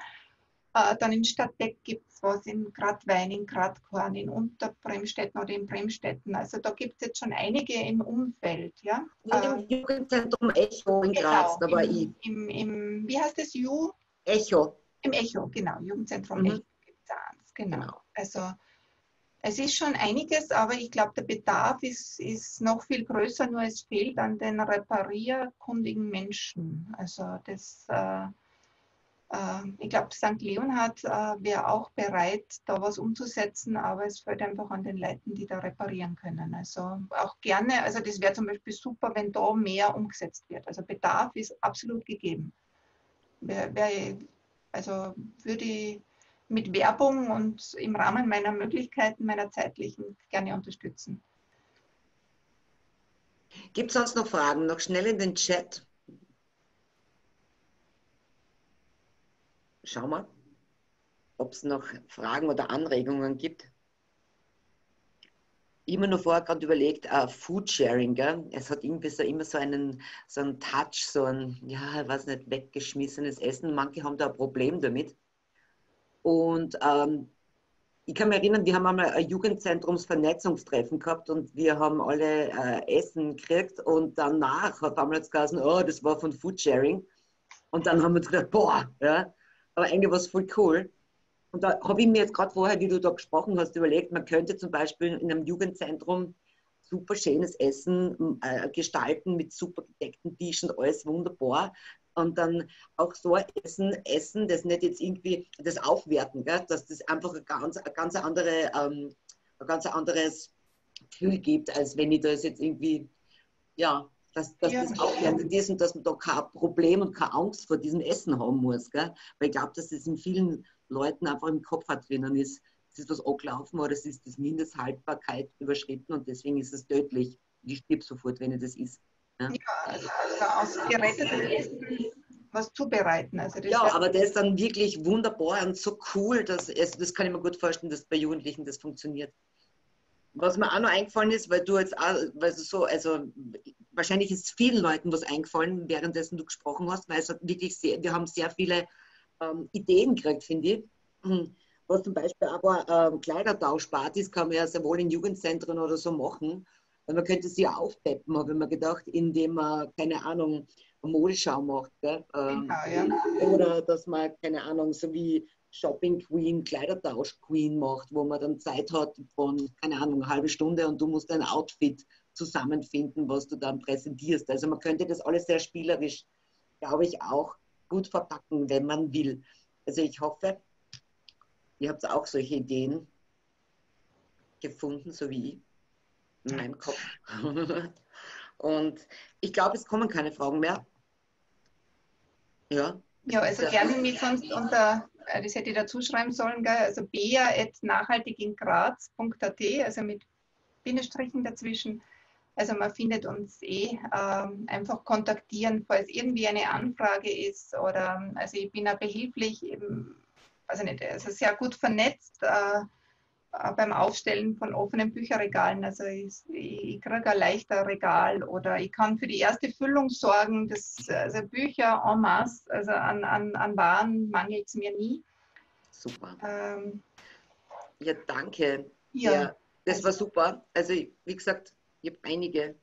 Dann im Stadtdeck gibt es was, in Gradwein, in Gradkorn, in Unterbremstetten oder in Bremstetten. Also da gibt es jetzt schon einige im Umfeld. Ja? Und im ähm, Jugendzentrum ECHO in Graz, genau, da war im, ich. Im, im, wie heißt das? Ju? ECHO. Im ECHO, genau. Jugendzentrum mhm. ECHO gibt es eins, genau. genau. Also es ist schon einiges, aber ich glaube, der Bedarf ist, ist noch viel größer, nur es fehlt an den reparierkundigen Menschen. Also das... Äh, Ich glaube, Sankt Leonhard wäre auch bereit, da was umzusetzen, aber es fällt einfach an den Leuten, die da reparieren können. Also auch gerne, also das wäre zum Beispiel super, wenn da mehr umgesetzt wird. Also Bedarf ist absolut gegeben. Wär, wär, also würde ich mit Werbung und im Rahmen meiner Möglichkeiten, meiner zeitlichen, gerne unterstützen. Gibt es sonst noch Fragen? Noch schnell in den Chat. Schau mal, ob es noch Fragen oder Anregungen gibt. Immer nur vorher gerade überlegt, uh, Foodsharing, gell? Es hat irgendwie so, immer so einen, so einen Touch, so ein, ja, ich weiß nicht, weggeschmissenes Essen. Manche haben da ein Problem damit. Und ähm, ich kann mich erinnern, wir haben einmal ein Jugendzentrumsvernetzungstreffen gehabt und wir haben alle äh, Essen gekriegt und danach hat einmal gesagt, oh, das war von Foodsharing. Und dann haben wir uns gedacht, boah, ja, aber eigentlich war es voll cool. Und da habe ich mir jetzt gerade vorher, wie du da gesprochen hast, überlegt, man könnte zum Beispiel in einem Jugendzentrum super schönes Essen äh, gestalten mit super gedeckten Tischen, alles wunderbar. Und dann auch so Essen, Essen, das nicht jetzt irgendwie das aufwerten, gell? Dass das einfach ein ganz, ein ganz, andere, ähm, ein ganz anderes Gefühl gibt, als wenn ich das jetzt irgendwie, ja, dass, dass ja. das aufwertet ist und dass man da kein Problem und keine Angst vor diesem Essen haben muss. Gell? Weil ich glaube, dass das in vielen Leuten einfach im Kopf hat drinnen ist, es ist was angelaufen oder es ist das Mindesthaltbarkeit überschritten und deswegen ist es tödlich. Ich stirb sofort, wenn ich das isst. Ja, also aus gerettetem Essen was zubereiten. Also das ja, aber das ist dann wirklich wunderbar und so cool, dass es, das kann ich mir gut vorstellen, dass bei Jugendlichen das funktioniert. Was mir auch noch eingefallen ist, weil du jetzt auch, weil du so, also wahrscheinlich ist vielen Leuten was eingefallen, währenddessen du gesprochen hast, weil es hat wirklich sehr, wir haben sehr viele ähm, Ideen gekriegt, finde ich. Was zum Beispiel aber ähm, Kleidertauschpartys kann man ja sehr wohl in Jugendzentren oder so machen. Man könnte sie ja aufpeppen, habe ich mir gedacht, indem man, keine Ahnung, Modeschau macht. Gell? Ähm, ja, ja. Oder dass man, keine Ahnung, so wie Shopping Queen, Kleidertausch Queen macht, wo man dann Zeit hat von, keine Ahnung, eine halbe Stunde und du musst ein Outfit zusammenfinden, was du dann präsentierst. Also man könnte das alles sehr spielerisch, glaube ich, auch gut verpacken, wenn man will. Also ich hoffe, ihr habt auch solche Ideen gefunden, so wie ich. In meinem Kopf. Und ich glaube, es kommen keine Fragen mehr. Ja. Ja, also ja. Gerne mich sonst unter, das hätte ich dazu schreiben sollen, gell? Also bea at nachhaltig in Graz punkt at, also mit Bindestrichen dazwischen. Also man findet uns eh, ähm, einfach kontaktieren, falls irgendwie eine Anfrage ist oder, also ich bin ja behilflich, eben, also nicht, also sehr gut vernetzt, äh, beim Aufstellen von offenen Bücherregalen, also ich, ich kriege ein leichter Regal oder ich kann für die erste Füllung sorgen, das, also Bücher en masse, also an, an, an Waren mangelt es mir nie. Super. Ähm, ja, danke. Ja. ja das also, war super. Also wie gesagt, ich habe einige,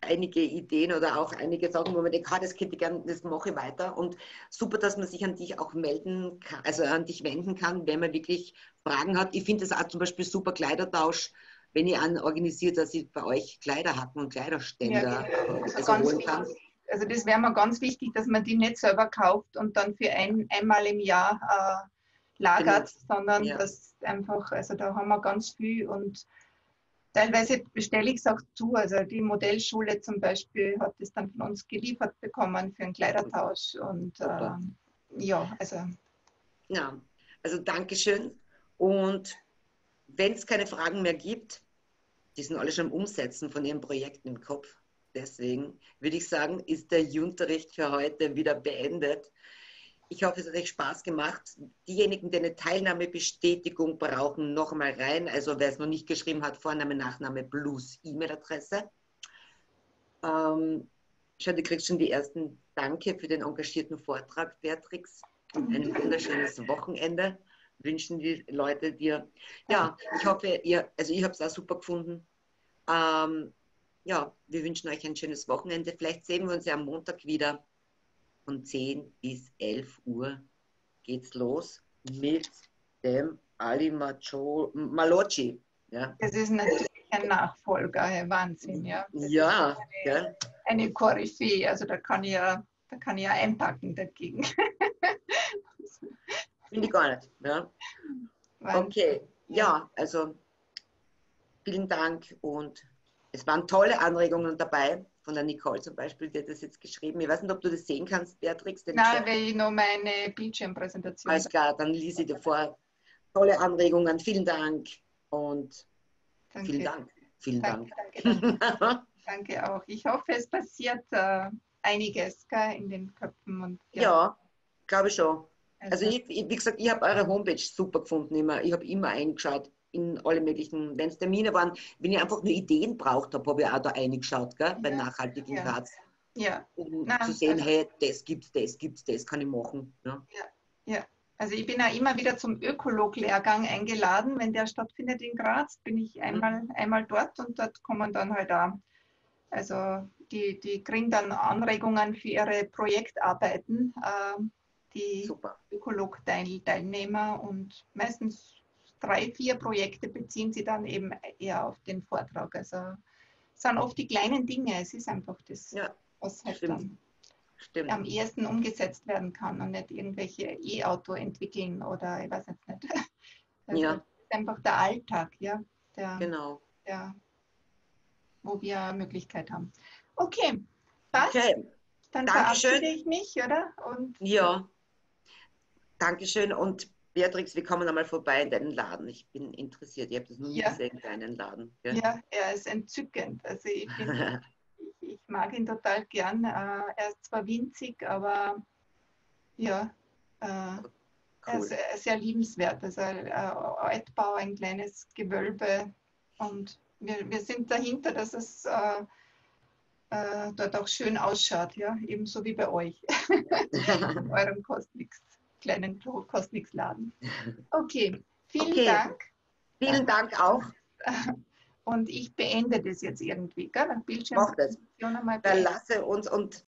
einige Ideen oder auch einige Sachen, wo man denkt, ah, das könnte ich gerne, das mache ich weiter. Und super, dass man sich an dich auch melden kann, also an dich wenden kann, wenn man wirklich Fragen hat. Ich finde das auch zum Beispiel super Kleidertausch, wenn ihr an organisiert, dass ich bei euch Kleiderhaken und Kleiderständer ja, genau. also also holen kann. Wichtig. Also das wäre mir ganz wichtig, dass man die nicht selber kauft und dann für ein, einmal im Jahr äh, lagert, genau. sondern ja. das einfach, also da haben wir ganz viel und teilweise bestelle ich es auch zu, also die Modellschule zum Beispiel hat das dann von uns geliefert bekommen für einen Kleidertausch und äh, ja, also. Ja, also Dankeschön und wenn es keine Fragen mehr gibt, die sind alle schon im Umsetzen von ihren Projekten im Kopf, deswegen würde ich sagen, ist der Jungunterricht für heute wieder beendet. Ich hoffe, es hat euch Spaß gemacht. Diejenigen, die eine Teilnahmebestätigung brauchen, noch mal rein. Also wer es noch nicht geschrieben hat, Vorname, Nachname plus E-Mail-Adresse. Ähm, schon, du kriegst schon die ersten Danke für den engagierten Vortrag, Beatrix. Und ein wunderschönes Wochenende wünschen die Leute dir. Ja, ich hoffe, ihr, also ich habe es auch super gefunden. Ähm, ja, wir wünschen euch ein schönes Wochenende. Vielleicht sehen wir uns ja am Montag wieder. Von zehn bis elf Uhr geht's los mit dem Ali Malocci. Ja. Das ist natürlich ein Nachfolger, Herr Wahnsinn. Ja, ja, eine, eine Koryphäe, also da kann ich ja, da kann ich ja einpacken dagegen. Finde ich gar nicht. Ja. Okay, ja, also vielen Dank und es waren tolle Anregungen dabei. Von der Nicole zum Beispiel, die hat das jetzt geschrieben. Ich weiß nicht, ob du das sehen kannst, Beatrix. Nein, weil ich noch meine Bildschirmpräsentation. Alles klar, dann lese ich dir vor. Tolle Anregungen, vielen Dank. Und danke. vielen Dank. Vielen danke, Dank. Danke, danke. Danke auch. Ich hoffe, es passiert äh, einiges gell, in den Köpfen. Und, ja, ja glaube ich schon. Also, also ich, ich, wie gesagt, ich habe eure Homepage super gefunden. Immer. Ich habe immer eingeschaut in alle möglichen, wenn es Termine waren. Wenn ich einfach nur Ideen braucht habe, habe ich auch da eingeschaut, gell, bei ja, Nachhaltig in ja. Graz. Ja. Um Nein, zu sehen, also, hey, das gibt's, das gibt's, das kann ich machen. Ja. Ja, ja. Also ich bin ja immer wieder zum Ökolog-Lehrgang eingeladen. Wenn der stattfindet in Graz, bin ich einmal, einmal dort und dort kommen dann halt auch, also die, die kriegen dann Anregungen für ihre Projektarbeiten, äh, die Super. Ökolog-Teilnehmer und meistens drei, vier Projekte beziehen sie dann eben eher auf den Vortrag. Also es sind oft die kleinen Dinge, es ist einfach das, ja, was halt stimmt. dann... Stimmt. am ehesten umgesetzt werden kann und nicht irgendwelche E-Auto entwickeln oder ich weiß jetzt nicht. Das ja. ist einfach der Alltag, ja, der, genau. der, wo wir Möglichkeit haben. Okay, passt. Okay. Dann Dankeschön. verabschiede ich mich, oder? Und ja, Dankeschön. Und Beatrix, wir kommen einmal vorbei in deinen Laden. Ich bin interessiert, ich habe das noch nie ja. gesehen, deinen Laden. Ja? ja, er ist entzückend. Also ich bin Ich mag ihn total gern. Er ist zwar winzig, aber ja, cool. er ist sehr liebenswert. Also ein Altbau, ein kleines Gewölbe und wir, wir sind dahinter, dass es äh, äh, dort auch schön ausschaut, ja, ebenso wie bei euch. In eurem Kosmix, kleinen Kosmix-Laden. Okay, vielen okay. Dank. Vielen Dank auch. Und ich beende das jetzt irgendwie, gell? Bildschirm- Mach das. Dann lasse uns und